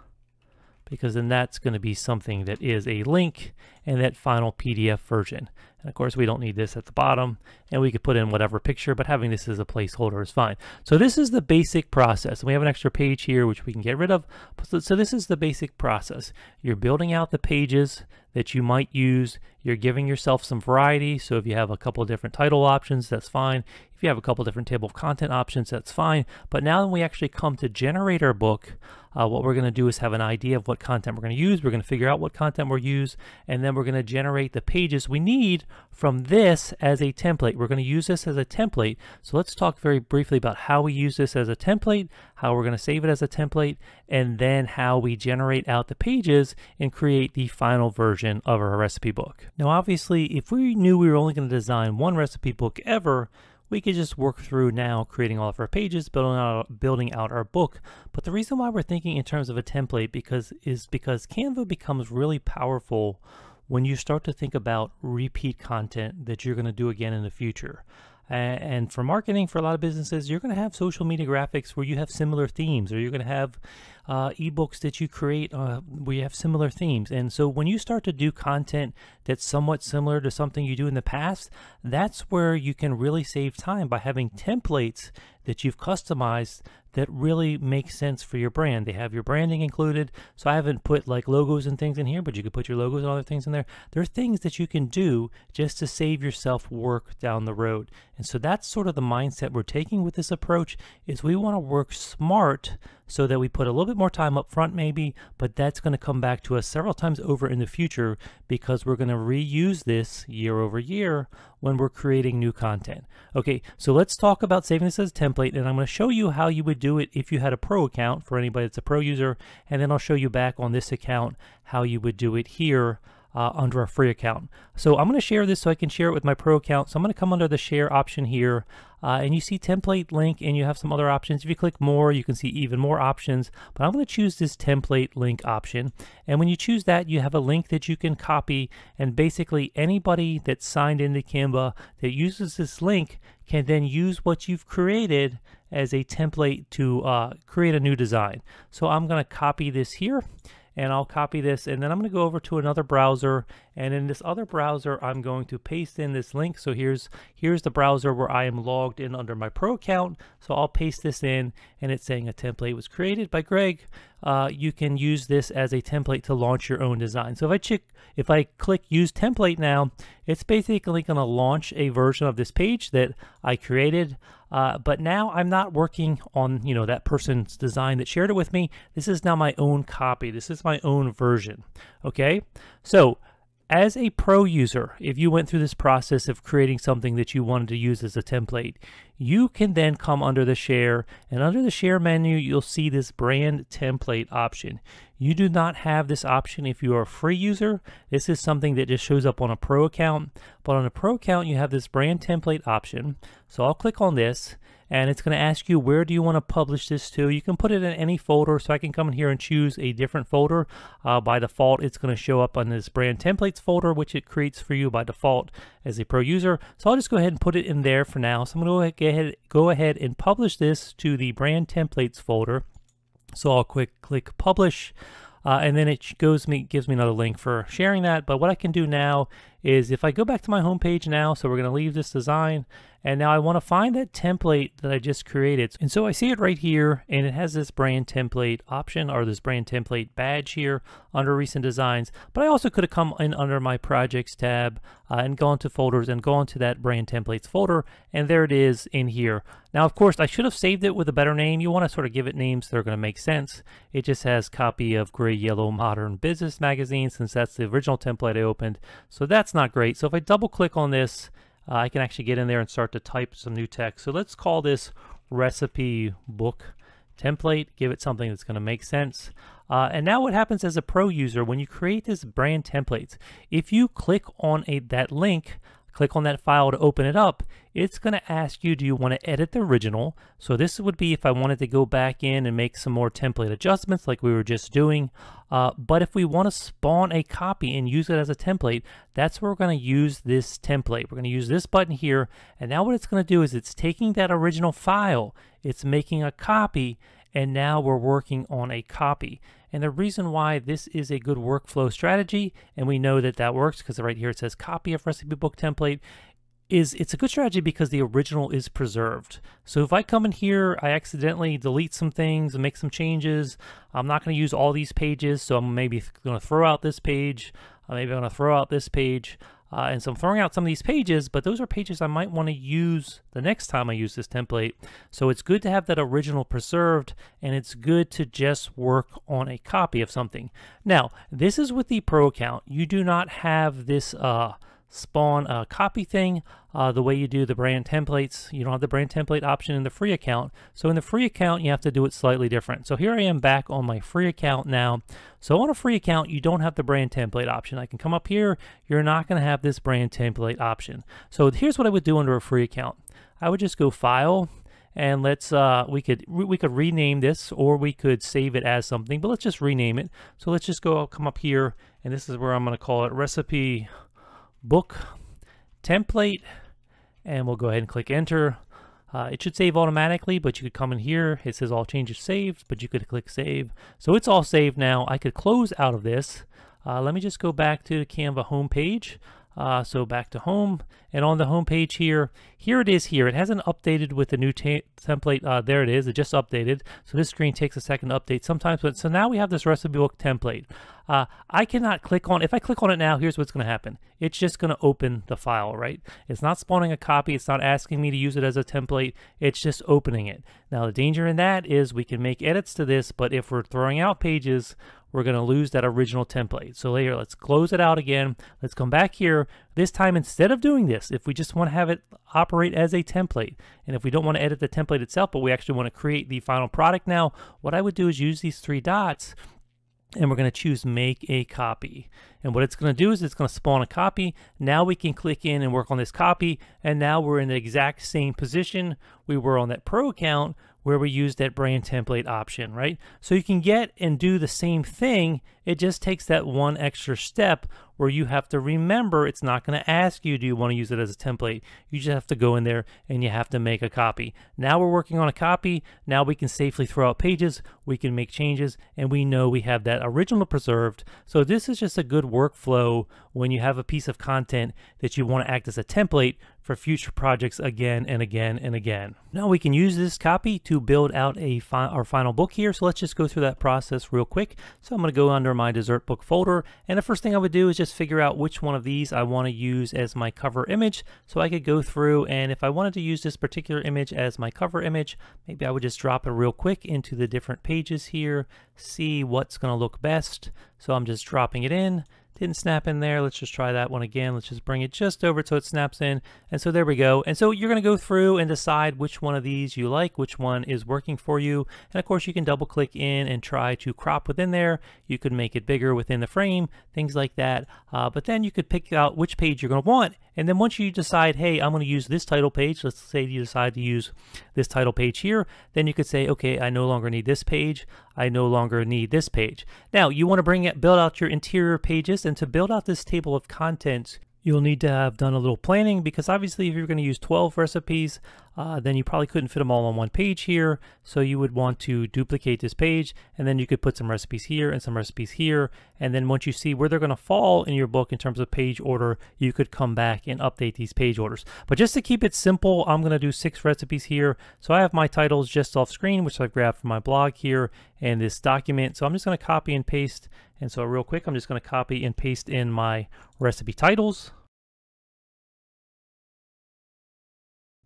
because then that's going to be something that is a link, and that final P D F version. And of course, we don't need this at the bottom, and we could put in whatever picture, but having this as a placeholder is fine. So this is the basic process. And we have an extra page here, which we can get rid of. So, so this is the basic process. You're building out the pages that you might use. You're giving yourself some variety. So if you have a couple of different title options, that's fine. If you have a couple of different table of content options, that's fine. But now when we actually come to generate our book, uh, what we're going to do is have an idea of what content we're going to use. We're going to figure out what content we'll use, and then we're going to generate the pages we need from this as a template. We're going to use this as a template. So let's talk very briefly about how we use this as a template, how we're going to save it as a template, and then how we generate out the pages and create the final version of our recipe book. Now, obviously, if we knew we were only going to design one recipe book ever, we could just work through now creating all of our pages, building out, building out our book. But the reason why we're thinking in terms of a template because is because Canva becomes really powerful when you start to think about repeat content that you're going to do again in the future. And for marketing, for a lot of businesses, you're going to have social media graphics where you have similar themes, or you're going to have uh, ebooks that you create uh, where you have similar themes. And so when you start to do content that's somewhat similar to something you do in the past, that's where you can really save time by having templates that you've customized that really makes sense for your brand. They have your branding included. So I haven't put like logos and things in here, but you could put your logos and other things in there. There are things that you can do just to save yourself work down the road. And so that's sort of the mindset we're taking with this approach, is we want to work smart so that we put a little bit more time up front maybe, but that's going to come back to us several times over in the future because we're going to reuse this year over year when we're creating new content. Okay, so let's talk about saving this as a template, and I'm going to show you how you would do it if you had a pro account for anybody that's a pro user, and then I'll show you back on this account how you would do it here Uh, under a free account. So I'm going to share this so I can share it with my pro account. So I'm going to come under the share option here, uh, and you see template link, and you have some other options. If you click more, you can see even more options, but I'm going to choose this template link option. And when you choose that, you have a link that you can copy, and basically anybody that's signed into Canva that uses this link can then use what you've created as a template to uh, create a new design. So I'm going to copy this here, and I'll copy this, and then I'm going to go over to another browser, and in this other browser I'm going to paste in this link. So here's here's the browser where I am logged in under my pro account. So I'll paste this in, and it's saying a template was created by Greg. Uh, you can use this as a template to launch your own design. So if I check, if I click use template now, it's basically going to launch a version of this page that I created. Uh, but now I'm not working on, you know, that person's design that shared it with me. This is now my own copy. This is my own version. Okay. So as a pro user, if you went through this process of creating something that you wanted to use as a template, you can then come under the share, and under the share menu, you'll see this brand template option. You do not have this option if you are a free user. This is something that just shows up on a pro account, but on a pro account, you have this brand template option. So I'll click on this, and it's going to ask you, where do you want to publish this to? You can put it in any folder, so I can come in here and choose a different folder. Uh, by default, it's going to show up on this brand templates folder, which it creates for you by default as a pro user. So I'll just go ahead and put it in there for now. So I'm going to go ahead, go ahead and publish this to the brand templates folder. So I'll quick click publish. Uh, and then it goes me gives me another link for sharing that. But what I can do now is if I go back to my home page now, so we're going to leave this design, and now I want to find that template that I just created. And so I see it right here, and it has this brand template option, or this brand template badge here under recent designs. But I also could have come in under my projects tab uh, and gone to folders and gone to that brand templates folder, and there it is in here. Now, of course, I should have saved it with a better name. You want to sort of give it names that are going to make sense. It just has copy of Gray Yellow Modern Business Magazine, since that's the original template I opened. So that's not great. So if I double click on this, uh, I can actually get in there and start to type some new text. So let's call this recipe book template, give it something that's going to make sense. Uh, and now what happens as a pro user when you create this brand templates, if you click on a that link, click on that file to open it up, it's going to ask you, do you want to edit the original? So this would be if I wanted to go back in and make some more template adjustments like we were just doing. Uh, but if we want to spawn a copy and use it as a template, that's where we're going to use this template. We're going to use this button here. And now what it's going to do is it's taking that original file, it's making a copy, and now we're working on a copy. And the reason why this is a good workflow strategy, and we know that that works because right here it says copy of recipe book template, is it's a good strategy because the original is preserved. So if I come in here, I accidentally delete some things and make some changes, I'm not going to use all these pages, so I'm maybe going to throw out this page, uh, maybe I'm going to throw out this page, uh, and so I'm throwing out some of these pages, but those are pages I might want to use the next time I use this template. So it's good to have that original preserved, and it's good to just work on a copy of something. Now, this is with the Pro account. You do not have this uh, spawn a copy thing uh, the way you do the brand templates. You don't have the brand template option in the free account. So in the free account, you have to do it slightly different. So here I am back on my free account now. So on a free account, you don't have the brand template option. I can come up here. You're not going to have this brand template option. So here's what I would do under a free account. I would just go File, and let's uh, we could we could rename this, or we could save it as something, but let's just rename it. So let's just go I'll come up here, and this is where I'm going to call it recipe book template, and we'll go ahead and click enter. Uh, it should save automatically, but you could come in here, it says all changes saved, but you could click save. So it's all saved now. I could close out of this. Uh, let me just go back to the Canva homepage. Uh, so back to home, and on the home page here, here it is here. It hasn't updated with the new template. Uh, there it is. It just updated. So this screen takes a second to update sometimes. But so now we have this recipe book template. Uh, I cannot click on, if I click on it now, here's what's going to happen. It's just going to open the file, right? It's not spawning a copy. It's not asking me to use it as a template. It's just opening it. Now the danger in that is we can make edits to this, but if we're throwing out pages, we're going to lose that original template. So later, let's close it out again. Let's come back here. This time, instead of doing this, if we just want to have it operate as a template, and if we don't want to edit the template itself, but we actually want to create the final product now, what I would do is use these three dots, and we're going to choose make a copy. And what it's going to do is it's going to spawn a copy. Now we can click in and work on this copy. And now we're in the exact same position we were on that Pro account where we used that brand template option, right? So you can get and do the same thing. It just takes that one extra step where you have to remember it's not going to ask you, do you want to use it as a template? You just have to go in there and you have to make a copy. Now we're working on a copy. Now we can safely throw out pages. We can make changes, and we know we have that original preserved. So this is just a good workflow when you have a piece of content that you want to act as a template for future projects again and again and again. Now we can use this copy to build out a fi our final book here. So let's just go through that process real quick. So I'm going to go under my dessert book folder, and the first thing I would do is just figure out which one of these I want to use as my cover image. So I could go through, and if I wanted to use this particular image as my cover image, maybe I would just drop it real quick into the different pages here, see what's going to look best. So I'm just dropping it in. Didn't snap in there. Let's just try that one again. Let's just bring it just over so it snaps in. And so there we go. And so you're going to go through and decide which one of these you like, which one is working for you. And of course, you can double click in and try to crop within there. You could make it bigger within the frame, things like that. Uh, but then you could pick out which page you're going to want. And then once you decide, hey, I'm going to use this title page, let's say you decide to use this title page here, then you could say, okay, I no longer need this page. I no longer need this page. Now you want to bring it, build out your interior pages, and to build out this table of contents, you'll need to have done a little planning, because obviously if you're going to use twelve recipes, uh, then you probably couldn't fit them all on one page here. So you would want to duplicate this page, and then you could put some recipes here and some recipes here. And then once you see where they're going to fall in your book in terms of page order, you could come back and update these page orders. But just to keep it simple, I'm going to do six recipes here. So I have my titles just off screen, which I've grabbed from my blog here and this document. So I'm just going to copy and paste. And so real quick, I'm just going to copy and paste in my recipe titles.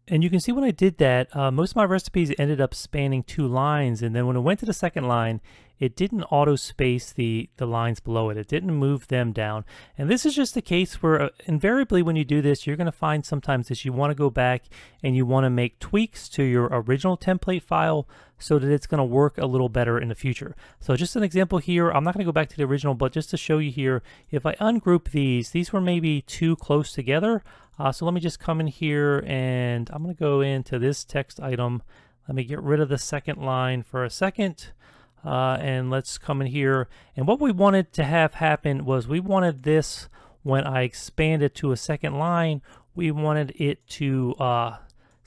And you can see when I did that, uh, most of my recipes ended up spanning two lines. And then when it went to the second line, it didn't auto space the, the lines below it. It didn't move them down. And this is just a case where uh, invariably when you do this, you're going to find sometimes that you want to go back and you want to make tweaks to your original template file so that it's going to work a little better in the future. So just an example here, I'm not going to go back to the original, but just to show you here, if I ungroup these, these were maybe too close together. Uh, so let me just come in here, and I'm going to go into this text item. Let me get rid of the second line for a second. Uh, and let's come in here. And what we wanted to have happen was we wanted this, when I expand it to a second line, we wanted it to uh,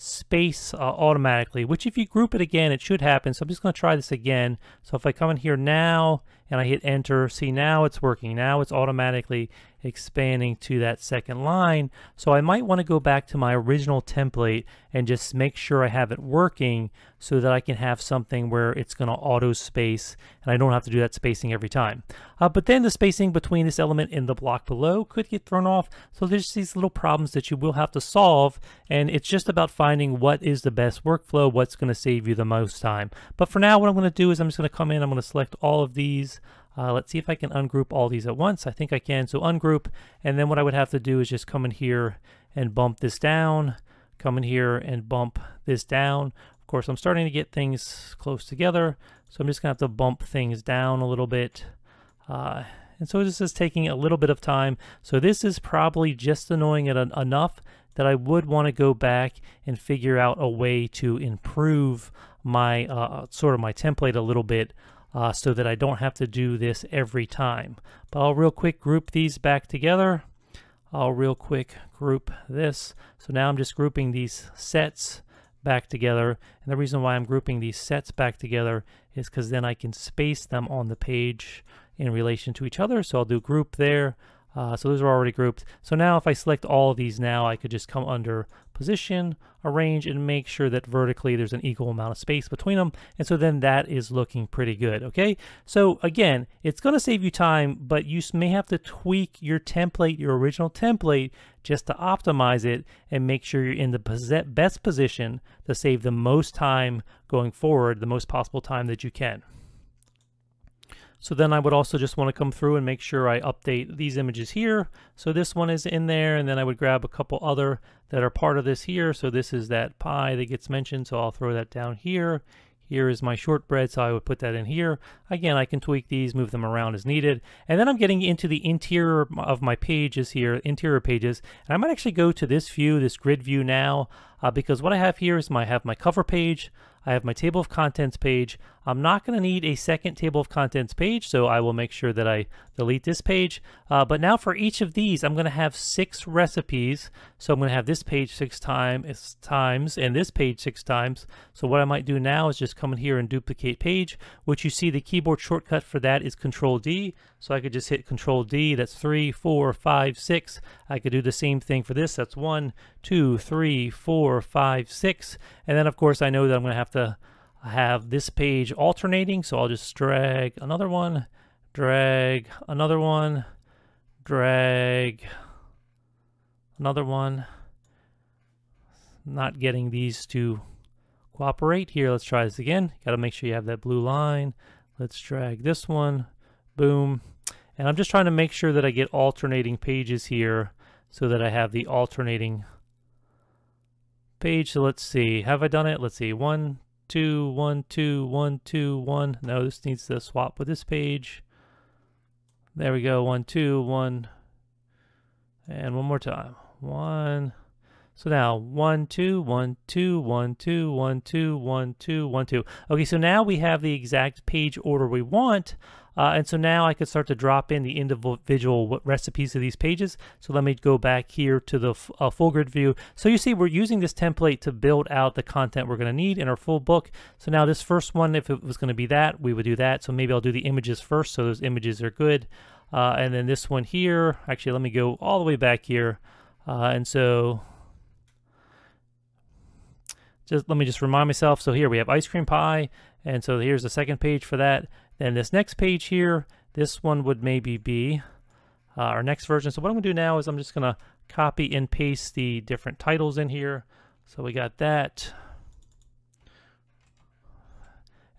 space uh, automatically, which if you group it again, it should happen. So I'm just going to try this again. So if I come in here now and I hit enter, see, now it's working. Now it's automatically expanding to that second line. So I might want to go back to my original template and just make sure I have it working so that I can have something where it's going to auto space and I don't have to do that spacing every time. Uh, but then the spacing between this element and the block below could get thrown off. So there's these little problems that you will have to solve, and it's just about finding Finding what is the best workflow, what's going to save you the most time. But for now, what I'm going to do is I'm just going to come in, I'm going to select all of these. Uh, let's see if I can ungroup all these at once. I think I can. So ungroup, and then what I would have to do is just come in here and bump this down, come in here and bump this down. Of course, I'm starting to get things close together, so I'm just going to have to bump things down a little bit. Uh, and so this is taking a little bit of time. So this is probably just annoying it en- enough that I would want to go back and figure out a way to improve my uh, sort of my template a little bit uh, so that I don't have to do this every time. But I'll real quick group these back together. I'll real quick group this. So now I'm just grouping these sets back together. And the reason why I'm grouping these sets back together is because then I can space them on the page in relation to each other. So I'll do group there. Uh, so those are already grouped. So now if I select all of these now, I could just come under position, arrange, and make sure that vertically there's an equal amount of space between them. And so then that is looking pretty good, okay? So again, it's going to save you time, but you may have to tweak your template, your original template, just to optimize it and make sure you're in the best position to save the most time going forward, the most possible time that you can. So then I would also just want to come through and make sure I update these images here. So this one is in there, and then I would grab a couple other that are part of this here. So this is that pie that gets mentioned, so I'll throw that down here. Here is my shortbread, so I would put that in here. Again, I can tweak these, move them around as needed. And then I'm getting into the interior of my pages here, interior pages. And I might actually go to this view, this grid view now, uh, because what I have here is my, I have my cover page, I have my table of contents page. I'm not going to need a second table of contents page, so I will make sure that I delete this page. Uh, but now for each of these, I'm going to have six recipes. So I'm going to have this page six times, times and this page six times. So what I might do now is just come in here and duplicate page, which you see the keyboard shortcut for that is Control D. So I could just hit Control D. That's three, four, five, six. I could do the same thing for this. That's one, two, three, four, five, six. And then of course I know that I'm going to have to have this page alternating, so I'll just drag another one, drag another one, drag another one. Not getting these to cooperate here. Let's try this again. Got to make sure you have that blue line. Let's drag this one, boom. And I'm just trying to make sure that I get alternating pages here so that I have the alternating page. So let's see, have I done it? Let's see, one, two, one, two, one, two, one. No, this needs to swap with this page. There we go, one, two, one, and one more time, one. So now one, two, one, two, one, two, one, two, one, two, one, two. Okay, so now we have the exact page order we want. Uh, and so now I could start to drop in the individual recipes of these pages. So let me go back here to the uh, full grid view. So you see we're using this template to build out the content we're going to need in our full book. So now this first one, if it was going to be that, we would do that. So maybe I'll do the images first, so those images are good. Uh, and then this one here, actually let me go all the way back here. Uh, and so... Just, let me just remind myself. So here we have ice cream pie, and so here's the second page for that. Then this next page here, this one would maybe be uh, our next version. So what I'm gonna do now is I'm just gonna copy and paste the different titles in here. So we got that,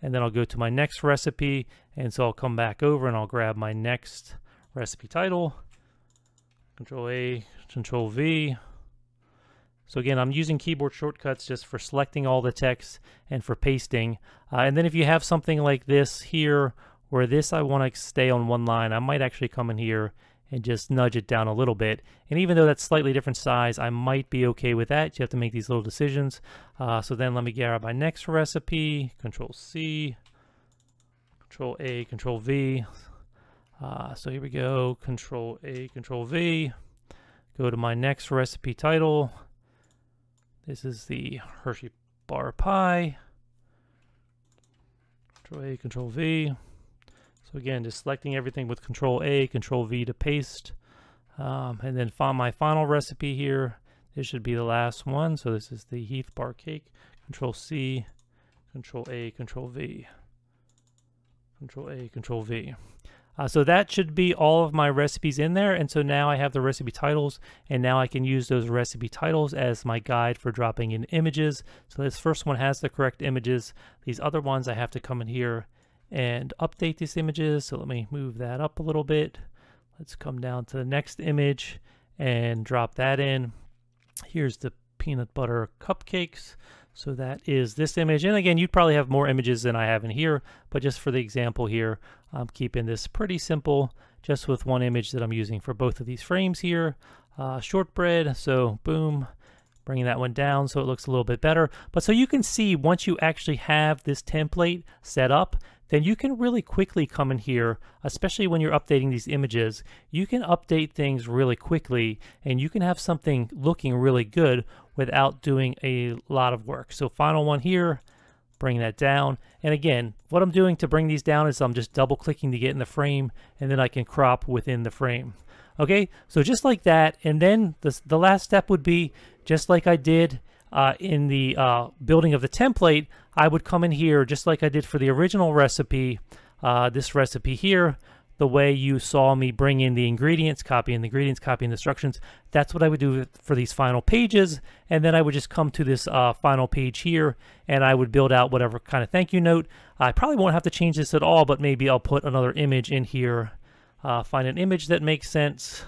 and then I'll go to my next recipe, and so I'll come back over and I'll grab my next recipe title, Control A, Control V. So again, I'm using keyboard shortcuts just for selecting all the text and for pasting. Uh, and then if you have something like this here, where this I want to stay on one line, I might actually come in here and just nudge it down a little bit. And even though that's slightly different size, I might be okay with that. You have to make these little decisions. Uh, so then let me grab my next recipe, Control C, Control A, Control V. Uh, so here we go, Control A, Control V. Go to my next recipe title. This is the Hershey bar pie. Control A, Control V. So again, just selecting everything with Control A, Control V to paste. Um, and then find my final recipe here. This should be the last one. So this is the Heath bar cake. Control C, Control A, Control V. Control A, Control V. Uh, so that should be all of my recipes in there. And so now I have the recipe titles, and now I can use those recipe titles as my guide for dropping in images. So this first one has the correct images. These other ones I have to come in here and update these images. So let me move that up a little bit. Let's come down to the next image and drop that in. Here's the peanut butter cupcakes. So that is this image. And again, you'd probably have more images than I have in here, but just for the example here, I'm keeping this pretty simple, just with one image that I'm using for both of these frames here. Uh, shortbread, so boom, bringing that one down so it looks a little bit better. But so you can see, once you actually have this template set up, then you can really quickly come in here, especially when you're updating these images. You can update things really quickly, and you can have something looking really good without doing a lot of work. So final one here, bring that down. And again, what I'm doing to bring these down is I'm just double clicking to get in the frame, and then I can crop within the frame. Okay, so just like that. And then this, the last step would be, just like I did Uh, in the uh, building of the template, I would come in here just like I did for the original recipe, uh, this recipe here, the way you saw me bring in the ingredients, copy in the ingredients, copy in the instructions. That's what I would do for these final pages. And then I would just come to this uh, final page here, and I would build out whatever kind of thank you note. I probably won't have to change this at all, but maybe I'll put another image in here, uh, find an image that makes sense,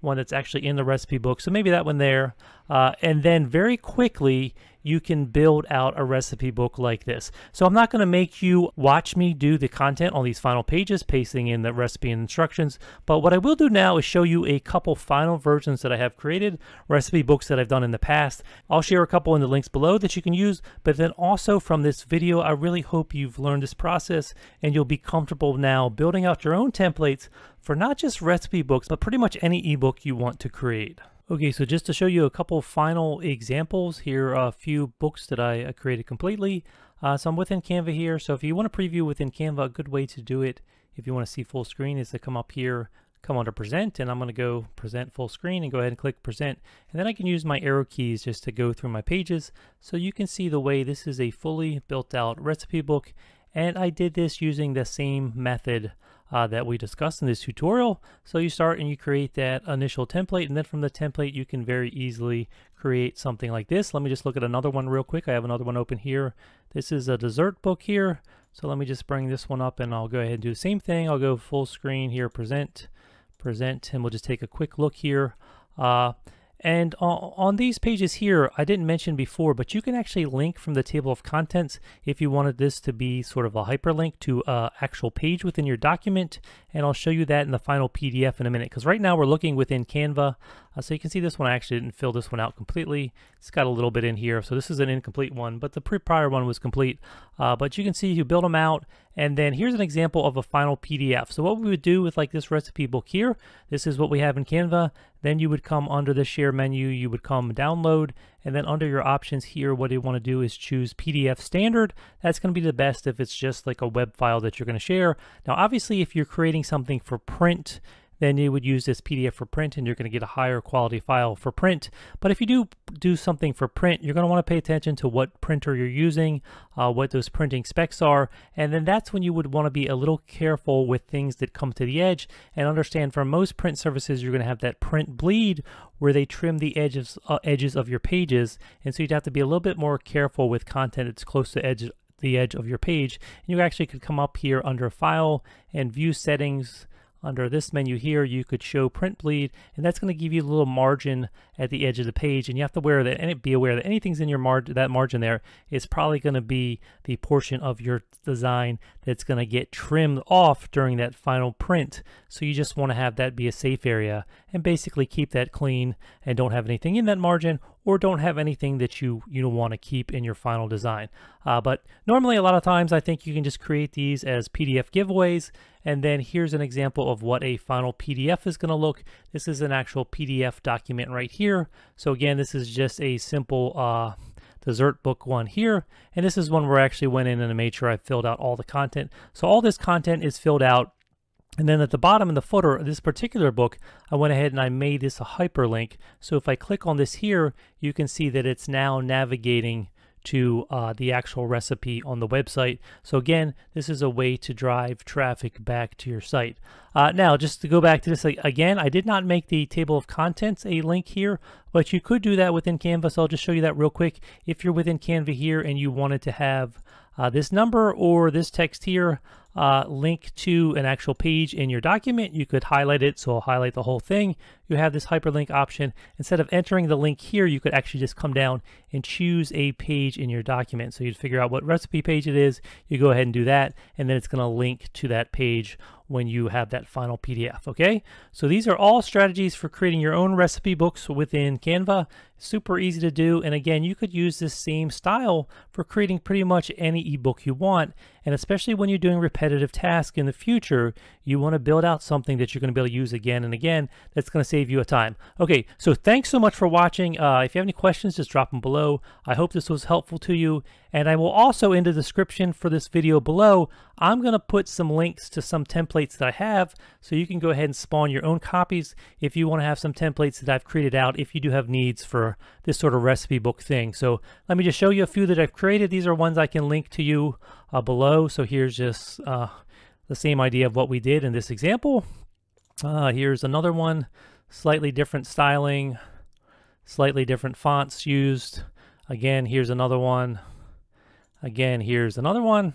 one that's actually in the recipe book. So maybe that one there. Uh, and then very quickly, you can build out a recipe book like this. So I'm not going to make you watch me do the content on these final pages, pasting in the recipe and instructions. But what I will do now is show you a couple final versions that I have created, recipe books that I've done in the past. I'll share a couple in the links below that you can use. But then also from this video, I really hope you've learned this process and you'll be comfortable now building out your own templates for not just recipe books, but pretty much any ebook you want to create. Okay, so just to show you a couple final examples, here are a few books that I created completely. Uh, so I'm within Canva here. So if you want to preview within Canva, a good way to do it, if you want to see full screen, is to come up here, come under present, and I'm going to go present full screen and go ahead and click present. And then I can use my arrow keys just to go through my pages. So you can see the way this is a fully built out recipe book. And I did this using the same method Uh, that we discussed in this tutorial. So you start and you create that initial template, and then from the template you can very easily create something like this. Let me just look at another one real quick. I have another one open here. This is a dessert book here. So let me just bring this one up, and I'll go ahead and do the same thing. I'll go full screen here, present, present, and we'll just take a quick look here. Uh, And on these pages here, I didn't mention before, but you can actually link from the table of contents if you wanted this to be sort of a hyperlink to an actual page within your document. And I'll show you that in the final P D F in a minute, because right now we're looking within Canva. Uh, so you can see this one, I actually didn't fill this one out completely. It's got a little bit in here. So this is an incomplete one, but the prior one was complete. Uh, but you can see you build them out. And then here's an example of a final P D F. So what we would do with like this recipe book here, this is what we have in Canva. Then you would come under the share menu, you would come download, and then under your options here, what you want to do is choose P D F standard. That's going to be the best if it's just like a web file that you're going to share. Now, obviously, if you're creating something for print, then you would use this P D F for print, and you're going to get a higher quality file for print. But if you do do something for print, you're going to want to pay attention to what printer you're using, uh, what those printing specs are. And then that's when you would want to be a little careful with things that come to the edge, and understand for most print services, you're going to have that print bleed where they trim the edges, uh, edges of your pages. And so you'd have to be a little bit more careful with content that's close to edge, the edge of your page. And you actually could come up here under File and View Settings. Under this menu here, you could show print bleed, and that's going to give you a little margin at the edge of the page. And you have to aware that, and be aware that anything's in your margin, that margin there is probably going to be the portion of your design that's going to get trimmed off during that final print. So you just want to have that be a safe area, and basically keep that clean and don't have anything in that margin, or don't have anything that you, you want to keep in your final design. Uh, but normally a lot of times I think you can just create these as P D F giveaways. And then here's an example of what a final P D F is going to look. This is an actual P D F document right here. So again, this is just a simple uh, dessert book one here. And this is one where I actually went in and I made sure I filled out all the content. So all this content is filled out. And then at the bottom in the footer of this particular book, I went ahead and I made this a hyperlink. So if I click on this here, you can see that it's now navigating to uh, the actual recipe on the website. So again, this is a way to drive traffic back to your site. Uh, now, just to go back to this again, I did not make the table of contents a link here, but you could do that within Canva. So I'll just show you that real quick. If you're within Canva here and you wanted to have uh, this number or this text here, Uh, link to an actual page in your document, you could highlight it. So I'll highlight the whole thing. You have this hyperlink option. Instead of entering the link here, you could actually just come down and choose a page in your document. So you'd figure out what recipe page it is. You go ahead and do that, and then it's going to link to that page when you have that final P D F. Okay, so these are all strategies for creating your own recipe books within Canva. Super easy to do, and again, you could use this same style for creating pretty much any ebook you want, and especially when you're doing repetitive tasks in the future, you want to build out something that you're going to be able to use again and again. That's going to save you a time. Okay, so thanks so much for watching. Uh, if you have any questions, just drop them below. I hope this was helpful to you, and I will also, in the description for this video below, I'm going to put some links to some templates that I have, so you can go ahead and spawn your own copies if you want to have some templates that I've created out if you do have needs for this sort of recipe book thing. So let me just show you a few that I've created. These are ones I can link to you uh, below. So here's just uh, the same idea of what we did in this example. Uh, here's another one, slightly different styling, slightly different fonts used. Again, here's another one. Again, here's another one.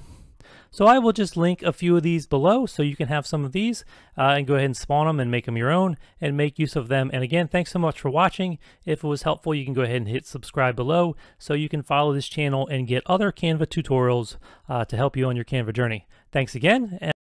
So I will just link a few of these below so you can have some of these uh, and go ahead and spawn them and make them your own and make use of them. And again, thanks so much for watching. If it was helpful, you can go ahead and hit subscribe below so you can follow this channel and get other Canva tutorials uh, to help you on your Canva journey. Thanks again. And